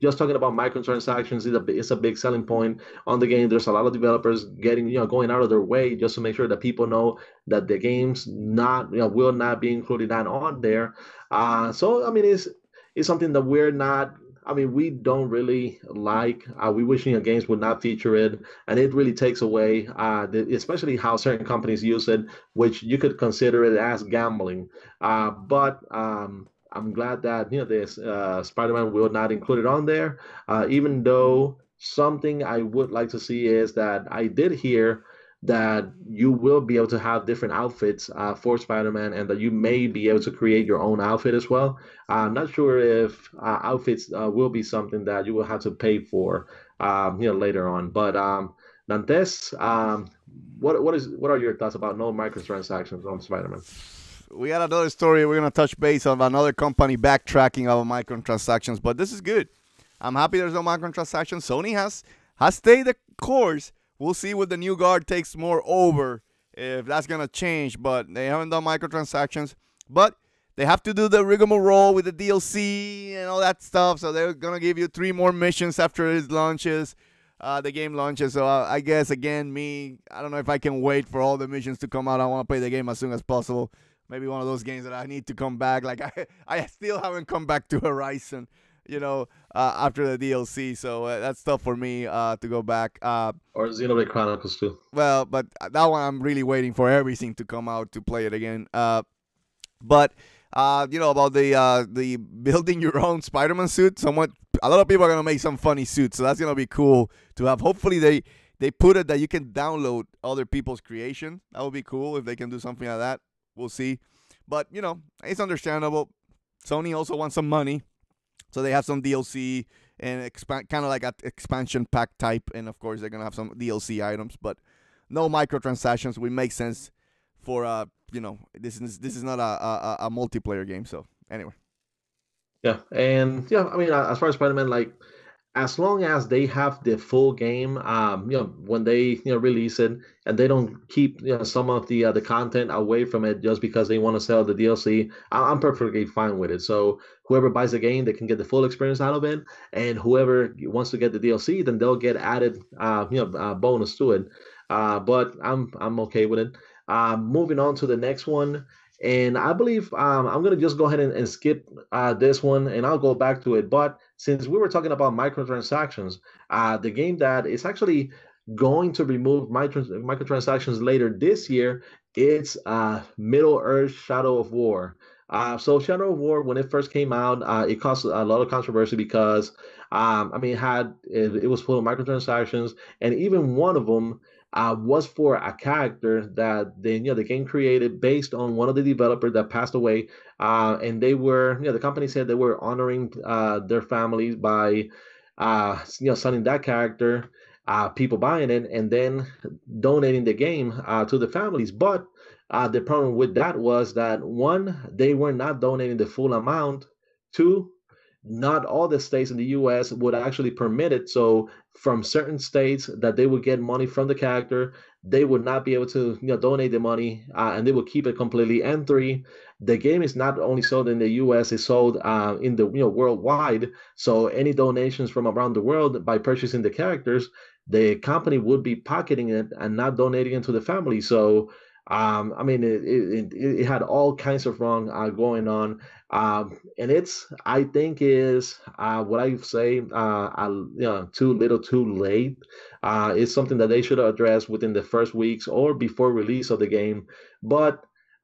Just talking about microtransactions is a it's a big selling point on the game. There's a lot of developers getting you know going out of their way just to make sure that people know that the game's not you know will not be included on on there. Uh, so I mean it's it's something that we're not. I mean we don't really like. Uh, we wish you know games would not feature it, and it really takes away, uh, the, especially how certain companies use it, which you could consider it as gambling. Uh, but um, I'm glad that you know this uh, Spider-Man will not include it on there. Uh, even though something I would like to see is that I did hear that you will be able to have different outfits uh, for Spider-Man, and that you may be able to create your own outfit as well. I'm not sure if uh, outfits uh, will be something that you will have to pay for um, you know later on. But um, Dantes, um, what what is what are your thoughts about no microtransactions on Spider-Man? We got another story. We're going to touch base on another company backtracking of microtransactions, but this is good. I'm happy there's no microtransactions. Sony has, has stayed the course. We'll see what the new guard takes more over, if that's going to change, but they haven't done microtransactions. But they have to do the rigmarole with the D L C and all that stuff, so they're going to give you three more missions after it launches. Uh, the game launches, so uh, I guess, again, me, I don't know if I can wait for all the missions to come out. I want to play the game as soon as possible. Maybe one of those games that I need to come back. Like, I, I still haven't come back to Horizon, you know, uh, after the D L C. So uh, that's tough for me uh, to go back. Uh, or Xenoblade Chronicles too. Well, but that one I'm really waiting for everything to come out to play it again. Uh, but, uh, you know, about the uh, the building your own Spider-Man suit. Somewhat, a lot of people are going to make some funny suits. So that's going to be cool to have. Hopefully they, they put it that you can download other people's creation. That would be cool if they can do something like that. We'll see. But, you know, it's understandable. Sony also wants some money, so they have some D L C and expand, kind of like an expansion pack type, and of course they're gonna have some D L C items, but no microtransactions, which makes sense for uh you know, this is this is not a a, a multiplayer game. So anyway, yeah, and yeah, I mean, as far as Spider-Man, like, as long as they have the full game, um, you know, when they you know release it, and they don't keep you know some of the uh, the content away from it just because they want to sell the D L C, I I'm perfectly fine with it. So whoever buys the game, they can get the full experience out of it, and whoever wants to get the D L C, then they'll get added uh, you know uh, bonus to it. Uh, but I'm I'm okay with it. Uh, moving on to the next one. And I believe um, I'm going to just go ahead and, and skip uh, this one, and I'll go back to it. But since we were talking about microtransactions, uh, the game that is actually going to remove micro microtransactions later this year, it's uh, Middle Earth Shadow of War. Uh, so Shadow of War, when it first came out, uh, it caused a lot of controversy because, um, I mean, it, had, it, it was full of microtransactions, and even one of them Uh, was for a character that the, you know, the game created based on one of the developers that passed away. Uh, and they were, you know, the company said they were honoring uh, their families by, uh, you know, selling that character, uh, people buying it, and then donating the game uh, to the families. But uh, the problem with that was that, one, they were not donating the full amount. Two, not all the states in the U S would actually permit it. So from certain states that they would get money from the character, they would not be able to you know, donate the money, uh, and they would keep it completely. And three, the game is not only sold in the U S, it's sold uh, in the you know worldwide. So any donations from around the world by purchasing the characters, the company would be pocketing it and not donating it to the family. So Um, I mean, it, it, it had all kinds of wrong uh, going on, um, and it's, I think, is uh, what I say, uh, I, you know, too little, too late. Uh, it's something that they should address within the first weeks or before release of the game. But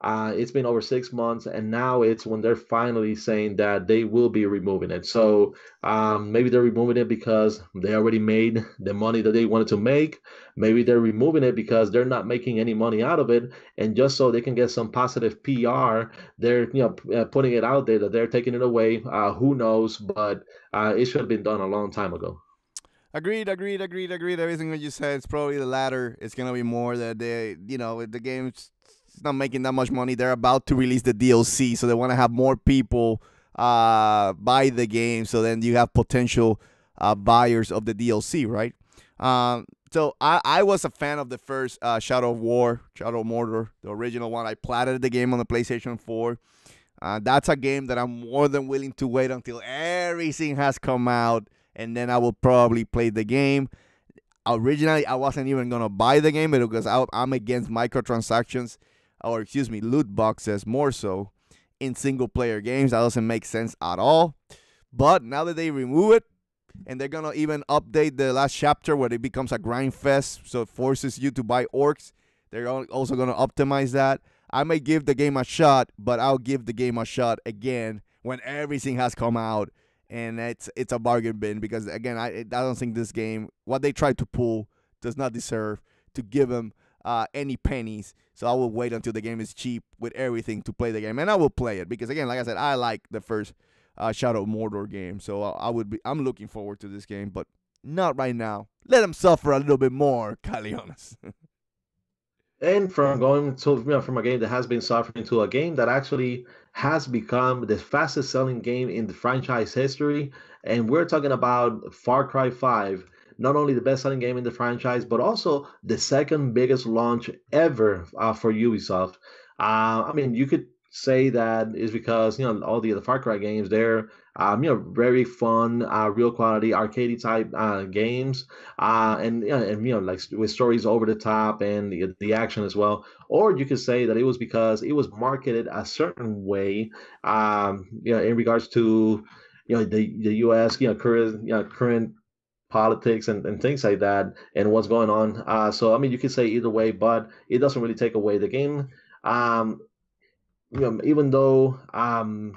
uh, it's been over six months, and now it's when they're finally saying that they will be removing it. So um, maybe they're removing it because they already made the money that they wanted to make. Maybe they're removing it because they're not making any money out of it, and just so they can get some positive P R, they're you know putting it out there that they're taking it away. Uh, who knows? But uh, it should have been done a long time ago. Agreed, agreed, agreed, agreed. Everything that you said, it's probably the latter. It's gonna be more that they, you know, the game's not making that much money. They're about to release the D L C, so they want to have more people uh, buy the game. So then you have potential uh, buyers of the D L C, right? Um, So I, I was a fan of the first uh, Shadow of War, Shadow of Mordor, the original one. I platted the game on the PlayStation four. Uh, that's a game that I'm more than willing to wait until everything has come out, and then I will probably play the game. Originally, I wasn't even going to buy the game because I, I'm against microtransactions, or excuse me, loot boxes more so, in single-player games. That doesn't make sense at all. But now that they remove it, and they're going to even update the last chapter where it becomes a grind fest, so it forces you to buy orcs. They're also going to optimize that. I may give the game a shot, but I'll give the game a shot again when everything has come out. And it's it's a bargain bin because, again, I, I don't think this game, what they tried to pull, does not deserve to give them uh, any pennies. So I will wait until the game is cheap with everything to play the game. And I will play it because, again, like I said, I like the first Uh, Shadow of Mordor game, so I, I would be. I'm looking forward to this game, but not right now. Let them suffer a little bit more, Caleones. And from going to you know, from a game that has been suffering to a game that actually has become the fastest selling game in the franchise history, and we're talking about Far Cry five. Not only the best selling game in the franchise, but also the second biggest launch ever uh, for Ubisoft. Uh, I mean, you could say that is because you know all the other Far Cry games, they're um, you know very fun, uh, real quality arcade type uh, games, uh, and, you know, and you know like with stories over the top and the, the action as well. Or you could say that it was because it was marketed a certain way, um, you know in regards to you know the the U S you know current you know, current politics and, and things like that and what's going on. Uh, so I mean you could say either way, but it doesn't really take away the game. Um, You know, even though um,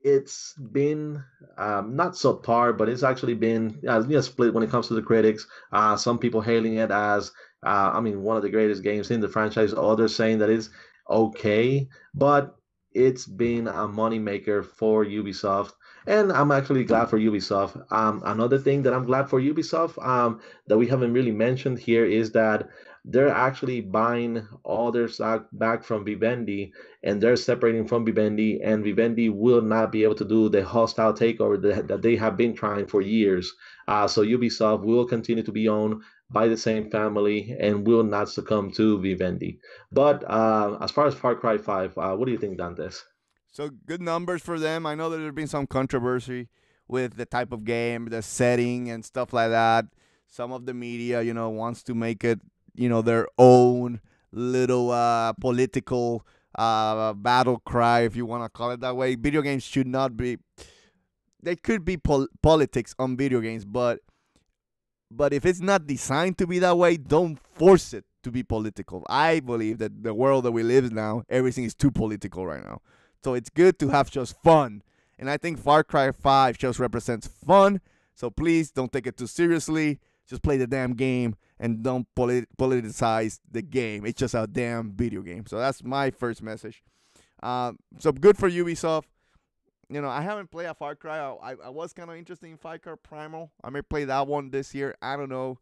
it's been um, not subpar, but it's actually been uh, you know, split when it comes to the critics. Uh, some people hailing it as, uh, I mean, one of the greatest games in the franchise. Others saying that it's okay, but it's been a moneymaker for Ubisoft. And I'm actually glad for Ubisoft. Um, another thing that I'm glad for Ubisoft um, that we haven't really mentioned here is that they're actually buying all their stock back from Vivendi, and they're separating from Vivendi, and Vivendi will not be able to do the hostile takeover that, that they have been trying for years. Uh, so Ubisoft will continue to be owned by the same family and will not succumb to Vivendi. But uh, as far as Far Cry five, uh, what do you think, Dantes? So good numbers for them. I know that there's been some controversy with the type of game, the setting, and stuff like that. Some of the media, you know, wants to make it, you know, their own little uh, political uh, battle cry, if you want to call it that way. Video games should not be... There could be pol politics on video games, but but if it's not designed to be that way, don't force it to be political. I believe that the world that we live in now, everything is too political right now. So it's good to have just fun. And I think Far Cry five just represents fun. So please don't take it too seriously. Just play the damn game and don't polit politicize the game. It's just a damn video game. So that's my first message. Uh, so good for Ubisoft. You know, I haven't played a Far Cry. I, I was kind of interested in Far Cry Primal. I may play that one this year. I don't know.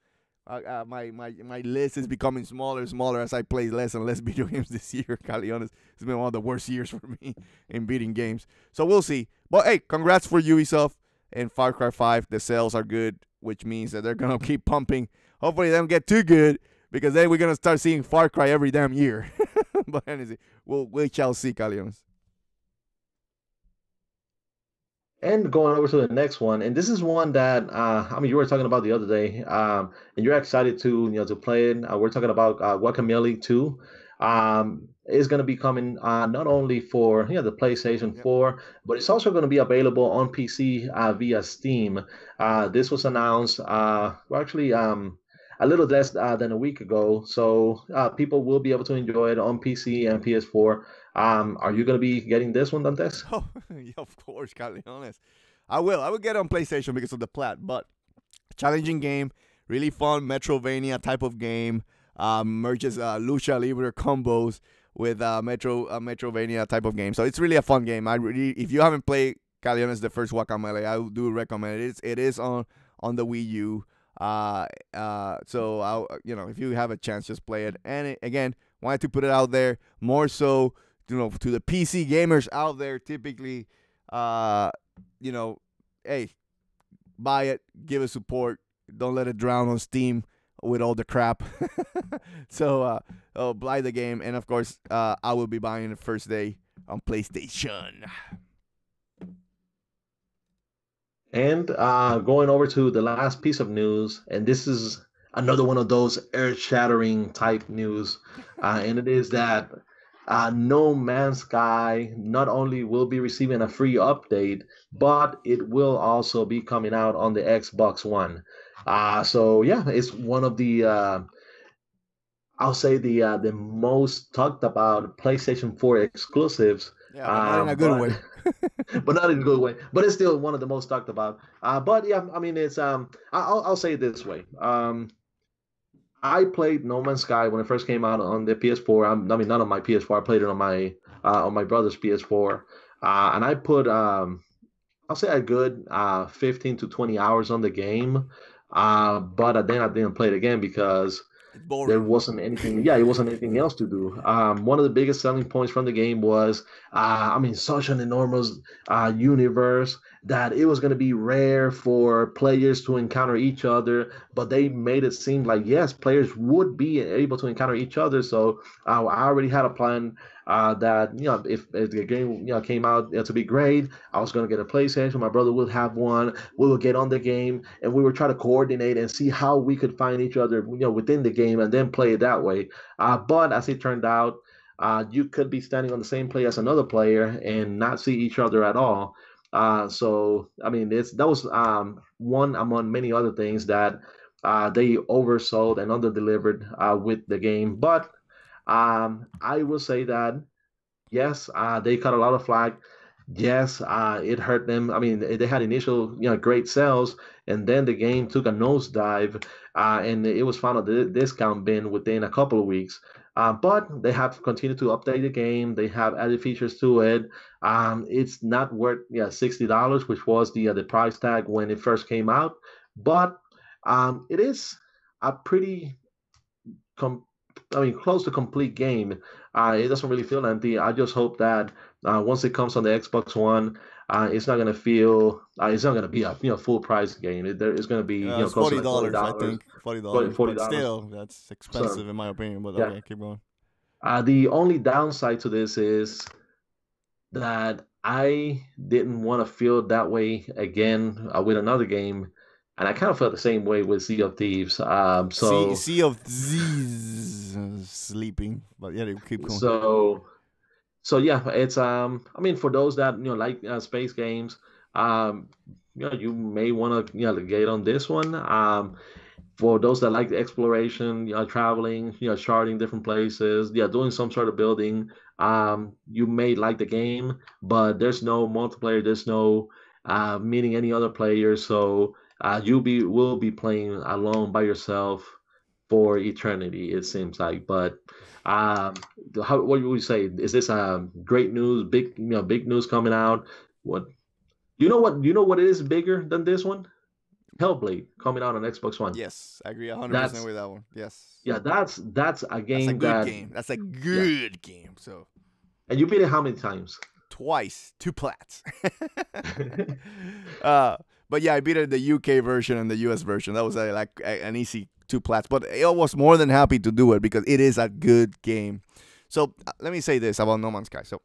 Uh, uh, my, my, my list is becoming smaller and smaller as I play less and less video games this year. Caleones, it's been one of the worst years for me in beating games. So we'll see. But, hey, congrats for Ubisoft and Far Cry five. The sales are good, which means that they're going to keep pumping. Hopefully they don't get too good, because then we're going to start seeing Far Cry every damn year. But anyway, we'll, we shall see, Caleones. And going over to the next one, and this is one that uh, I mean, you were talking about the other day, um, and you're excited to you know to play it. Uh, we're talking about uh, Guacamelee two. Um, is going to be coming uh, not only for you know the PlayStation four, but it's also going to be available on P C uh, via Steam. Uh, this was announced, uh, well, actually. Um, A little less uh, than a week ago, so uh, people will be able to enjoy it on P C and P S four. Um, are you going to be getting this one, Dantes? Oh, yeah, of course, Caleones. I will. I will get it on PlayStation because of the plat, but challenging game, really fun, Metroidvania type of game, um, merges uh, Lucha Libre combos with uh, Metro uh, Metroidvania type of game. So it's really a fun game. I really, if you haven't played Caleones, the first Guacamelee, I do recommend it. It's, it is on on the Wii U. Uh, uh, so I'll, you know, if you have a chance, just play it. And it, again, wanted to put it out there more so, you know, to the P C gamers out there. Typically, uh, you know, hey, buy it, give it support. Don't let it drown on Steam with all the crap. So, uh, oh, buy the game, and of course, uh, I will be buying it first day on PlayStation. And uh, going over to the last piece of news, and this is another one of those earth-shattering type news, uh, and it is that uh, No Man's Sky not only will be receiving a free update, but it will also be coming out on the Xbox One. Uh, so yeah, it's one of the, uh, I'll say the uh, the most talked about PlayStation four exclusives. Yeah, not in a good way. But not in a good way. But it's still one of the most talked about. Uh, but yeah, I mean, it's um, I'll I'll say it this way. Um, I played No Man's Sky when it first came out on the P S four. I'm, I mean, not on my P S four. I played it on my uh, on my brother's P S four, uh, and I put um, I'll say a good uh fifteen to twenty hours on the game. Uh, but then I didn't play it again because Boring. There wasn't anything, yeah, it wasn't anything else to do. Um, one of the biggest selling points from the game was, uh, I mean, such an enormous uh, universe that it was going to be rare for players to encounter each other, but they made it seem like, yes, players would be able to encounter each other. So uh, I already had a plan uh, that, you know, if, if the game you know, came out to be great, I was going to get a PlayStation, my brother would have one, we would get on the game, and we would try to coordinate and see how we could find each other, you know, within the game and then play it that way. Uh, but as it turned out, uh, you could be standing on the same play as another player and not see each other at all. Uh, so, I mean, it's, that was um, one among many other things that uh, they oversold and underdelivered uh, with the game. But um, I will say that, yes, uh, they caught a lot of flack. Yes, uh, it hurt them. I mean, they had initial you know, great sales, and then the game took a nosedive, uh, and it was found at the discount bin within a couple of weeks. Uh, but they have continued to update the game. They have added features to it. Um, it's not worth yeah sixty dollars, which was the uh, the price tag when it first came out. But um, it is a pretty, com- I mean, close to complete game. Uh, it doesn't really feel empty. I just hope that uh, once it comes on the Xbox One, uh, it's not gonna feel. Uh, it's not gonna be a you know full price game. It, there, it's gonna be yeah, you know, close to like forty dollars. I think forty dollars. But still, that's expensive so, in my opinion. But yeah. okay, keep going. Uh, the only downside to this is that I didn't want to feel that way again uh, with another game, and I kind of felt the same way with Sea of Thieves. Um, so Sea, sea of Thieves, sleeping. But yeah, they keep going. So. So yeah, it's um. I mean, for those that you know like uh, space games, um, you know, you may want to you know get on this one. Um, for those that like the exploration, you know, traveling, you know, charting different places, yeah, doing some sort of building, um, you may like the game, but there's no multiplayer, there's no uh, meeting any other player, so uh, you be will be playing alone by yourself for eternity. It seems like, but. Um, how, what would you say? Is this um great news? Big, you know, big news coming out. What, you know what, you know what is bigger than this one? Hellblade coming out on Xbox One. Yes, I agree one hundred percent with that one. Yes. Yeah, that's that's a game. That's a good that, game. That's a good yeah. game. So. And you beat it how many times? Twice, two plats. uh, but yeah, I beat it the U K version and the U S version. That was a, like a, an easy. Two plats, but I was more than happy to do it because it is a good game. So uh, let me say this about No Man's Sky. So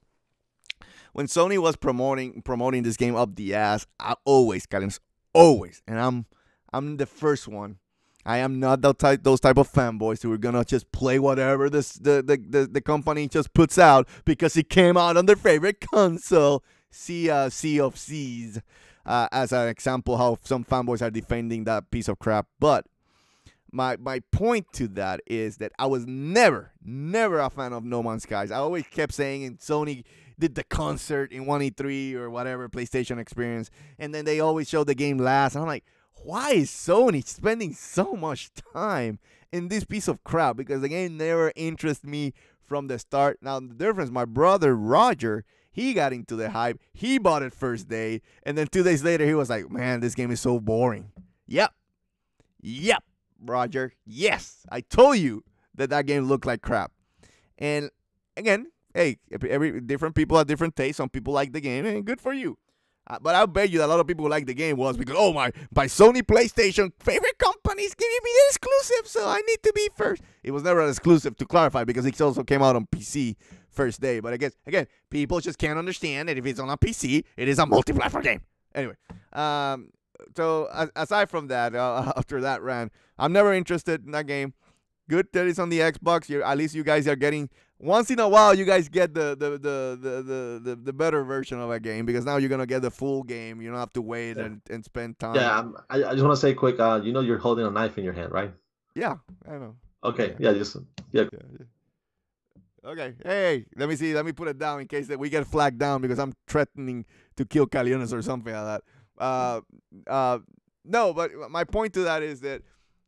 when Sony was promoting promoting this game up the ass, I always, Caleones, always, and I'm I'm the first one. I am not the type, those type of fanboys who are gonna just play whatever this the the, the the company just puts out because it came out on their favorite console. See, uh, Sea of Thieves uh, as an example how some fanboys are defending that piece of crap, but. My my point to that is that I was never, never a fan of No Man's Sky. I always kept saying, and Sony did the concert in one E three or whatever, PlayStation Experience, and then they always showed the game last. And I'm like, why is Sony spending so much time in this piece of crap? Because the game never interested me from the start. Now, the difference, my brother Roger, he got into the hype. He bought it first day, and then two days later, he was like, man, this game is so boring. Yep. Yep. Roger, yes, I told you that that game looked like crap. And again, hey, every different people have different tastes. Some people like the game, and good for you. Uh, but I'll bet you that a lot of people who like the game was because, oh my, by Sony PlayStation, favorite company's giving me the exclusive, so I need to be first. It was never an exclusive, to clarify, because it also came out on P C first day. But I guess, again, people just can't understand that if it's on a P C, it is a multi-platform game. Anyway, um... so aside from that, uh, after that rant, I'm never interested in that game. Good that it's on the Xbox. You're, at least you guys are getting, once in a while, you guys get the the the the the, the better version of a game because now you're gonna get the full game. You don't have to wait yeah. and, and spend time. Yeah, I'm, I, I just want to say quick. Uh, you know, you're holding a knife in your hand, right? Yeah, I know. Okay, yeah, yeah just yeah. yeah, yeah. Okay, hey, let me see. Let me put it down in case that we get flagged down because I'm threatening to kill Caleones or something like that. Uh, uh, no, but my point to that is that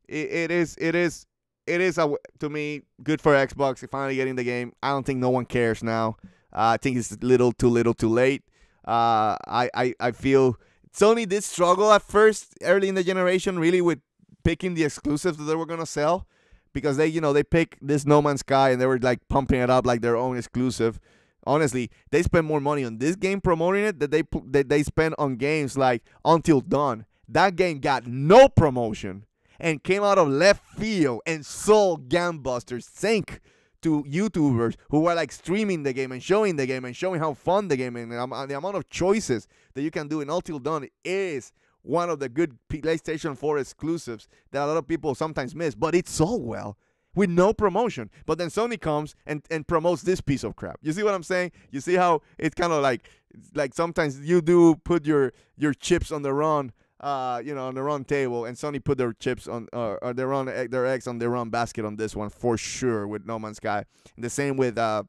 it, it is, it is, it is a, to me, good for Xbox. Finally getting the game. I don't think no one cares now. Uh, I think it's little, too little, too late. Uh, I, I, I feel Sony did struggle at first, early in the generation, really with picking the exclusives that they were gonna sell, because they, you know, they picked this No Man's Sky and they were like pumping it up like their own exclusive. Honestly, they spend more money on this game promoting it than they that they spend on games like Until Dawn. That game got no promotion and came out of left field and sold gangbusters, sank to YouTubers who were like streaming the game and showing the game and showing how fun the game is. And the amount of choices that you can do in Until Dawn is one of the good PlayStation four exclusives that a lot of people sometimes miss, but it sold well. With no promotion. But then Sony comes and, and promotes this piece of crap. You see what I'm saying? You see how it's kind of like like sometimes you do put your your chips on the wrong uh you know on the wrong table, and Sony put their chips on uh, or their own their eggs on their wrong basket on this one for sure with No Man's Sky. And the same with uh,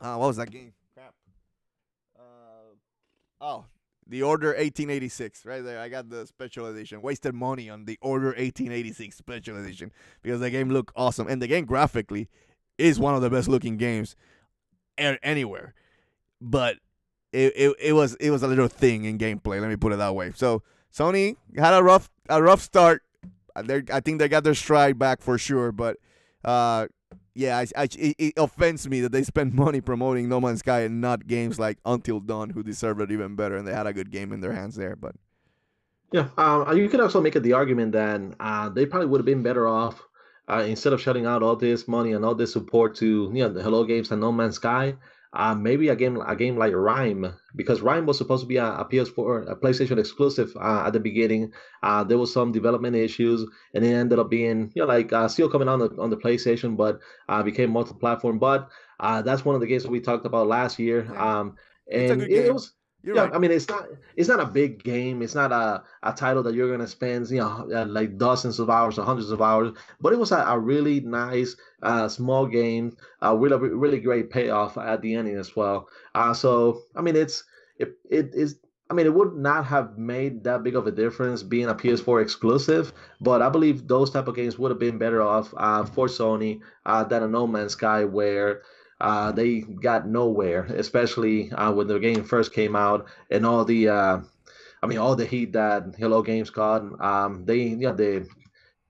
uh what was that game? Crap. Uh, oh, The Order eighteen eighty-six, right there. I got the special edition. Wasted money on The Order eighteen eighty-six special edition because the game looked awesome. And the game graphically is one of the best looking games anywhere. But it, it it was it was a little thing in gameplay. Let me put it that way. So Sony had a rough a rough start. They're, I think they got their stride back for sure. But uh, yeah, I, I, it, it offends me that they spend money promoting No Man's Sky and not games like Until Dawn, who deserved it even better, and they had a good game in their hands there. But yeah, um, you could also make it the argument that uh, they probably would have been better off uh, instead of shutting out all this money and all this support to you know the Hello Games and No Man's Sky. Uh, maybe a game, a game like Rime, because Rime was supposed to be a, a P S four, a PlayStation exclusive uh, at the beginning. Uh, there was some development issues, and it ended up being, you know, like uh, still coming on the on the PlayStation, but uh, became multi-platform. But uh, that's one of the games that we talked about last year. Yeah. Um, and it, it was, you're yeah, right. I mean, it's not, it's not a big game. It's not a, a title that you're gonna spend, you know, like dozens of hours or hundreds of hours. But it was a, a really nice. Uh, small game, uh, really, really great payoff at the ending as well. Uh, so I mean, it's it it is. I mean, it would not have made that big of a difference being a P S four exclusive, but I believe those type of games would have been better off uh, for Sony uh, than a No Man's Sky, where uh, they got nowhere, especially uh, when the game first came out and all the, uh, I mean, all the heat that Hello Games got. Um, they, you know, they.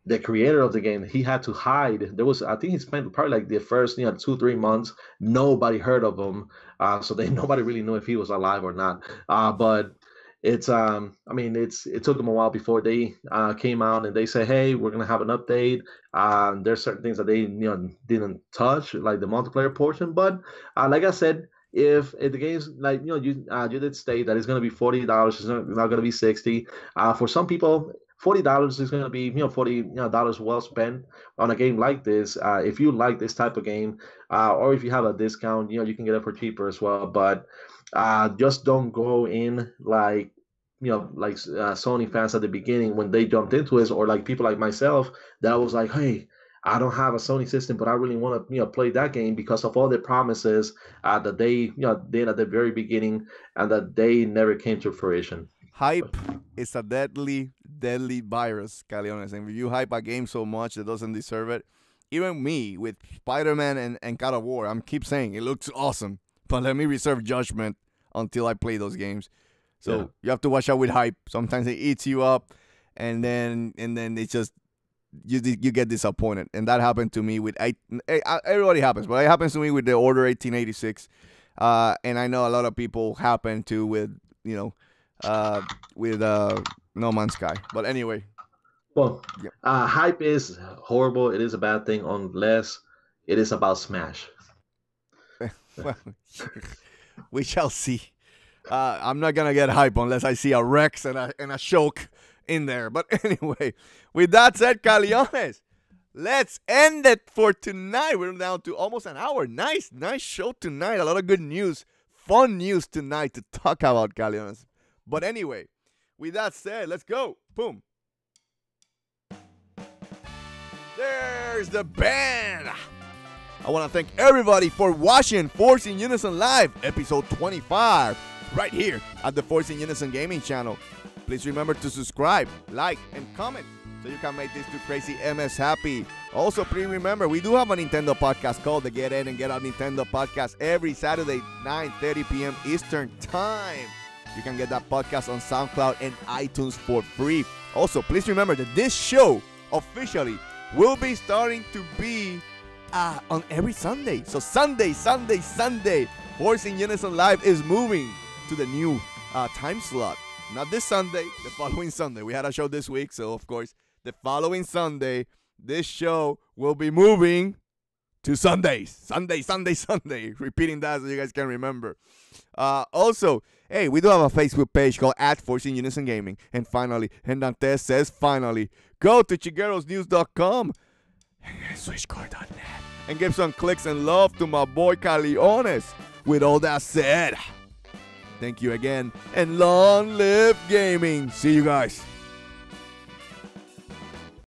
The creator of the game, he had to hide. There was, I think, he spent probably like the first, you know, two, three months. Nobody heard of him, uh, so they nobody really knew if he was alive or not. Uh, but it's, um, I mean, it's it took them a while before they uh, came out and they said, hey, we're gonna have an update. Uh, there's certain things that they, you know, didn't touch, like the multiplayer portion. But uh, like I said, if, if the game's like, you know, you uh, you did state that it's gonna be forty dollars, it's not gonna be sixty. Uh, for some people. Forty dollars is going to be, you know, forty dollars well spent on a game like this. Uh, if you like this type of game, uh, or if you have a discount, you know, you can get it for cheaper as well. But uh, just don't go in like, you know, like uh, Sony fans at the beginning when they jumped into it, or like people like myself that was like, hey, I don't have a Sony system, but I really want to, you know, play that game because of all the promises uh, that they, you know, did at the very beginning and that they never came to fruition. Hype is a deadly, deadly virus, Caleones. And if you hype a game so much that doesn't deserve it, even me with Spider-Man and, and God of War, I keep saying it looks awesome, but let me reserve judgment until I play those games. So yeah. You have to watch out with hype. Sometimes it eats you up, and then and then it just you you get disappointed. And that happened to me with I, I, everybody happens, but it happens to me with The Order eighteen eighty-six, uh, and I know a lot of people happen to with you know. Uh, with uh, No Man's Sky. But anyway. Well, yeah. uh, hype is horrible. It is a bad thing unless it is about Smash. Well, we shall see. Uh, I'm not going to get hype unless I see a Rex and a, and a Shulk in there. But anyway, with that said, Caleones, let's end it for tonight. We're down to almost an hour. Nice, nice show tonight. A lot of good news, fun news tonight to talk about, Caleones. But anyway, with that said, let's go. Boom. There's the band. I want to thank everybody for watching Force in Unison Live, episode twenty-five, right here at the Force in Unison Gaming channel. Please remember to subscribe, like, and comment so you can make these two crazy M Fs happy. Also, please remember, we do have a Nintendo podcast called the Get In and Get Out Nintendo Podcast every Saturday, nine thirty p m Eastern Time. You can get that podcast on SoundCloud and iTunes for free. Also, please remember that this show officially will be starting to be uh, on every Sunday. So Sunday, Sunday, Sunday, Force in Unison Live is moving to the new uh, time slot. Not this Sunday, the following Sunday. We had a show this week, so of course, the following Sunday, this show will be moving to Sundays. Sunday, Sunday, Sunday. Repeating that so you guys can remember. Uh, also... Hey, we do have a Facebook page called at Force in Unison Gaming. And finally, and Dantes says finally, go to chigueros news dot com and switchcore dot net and give some clicks and love to my boy Caleones. With all that said, thank you again and long live gaming. See you guys.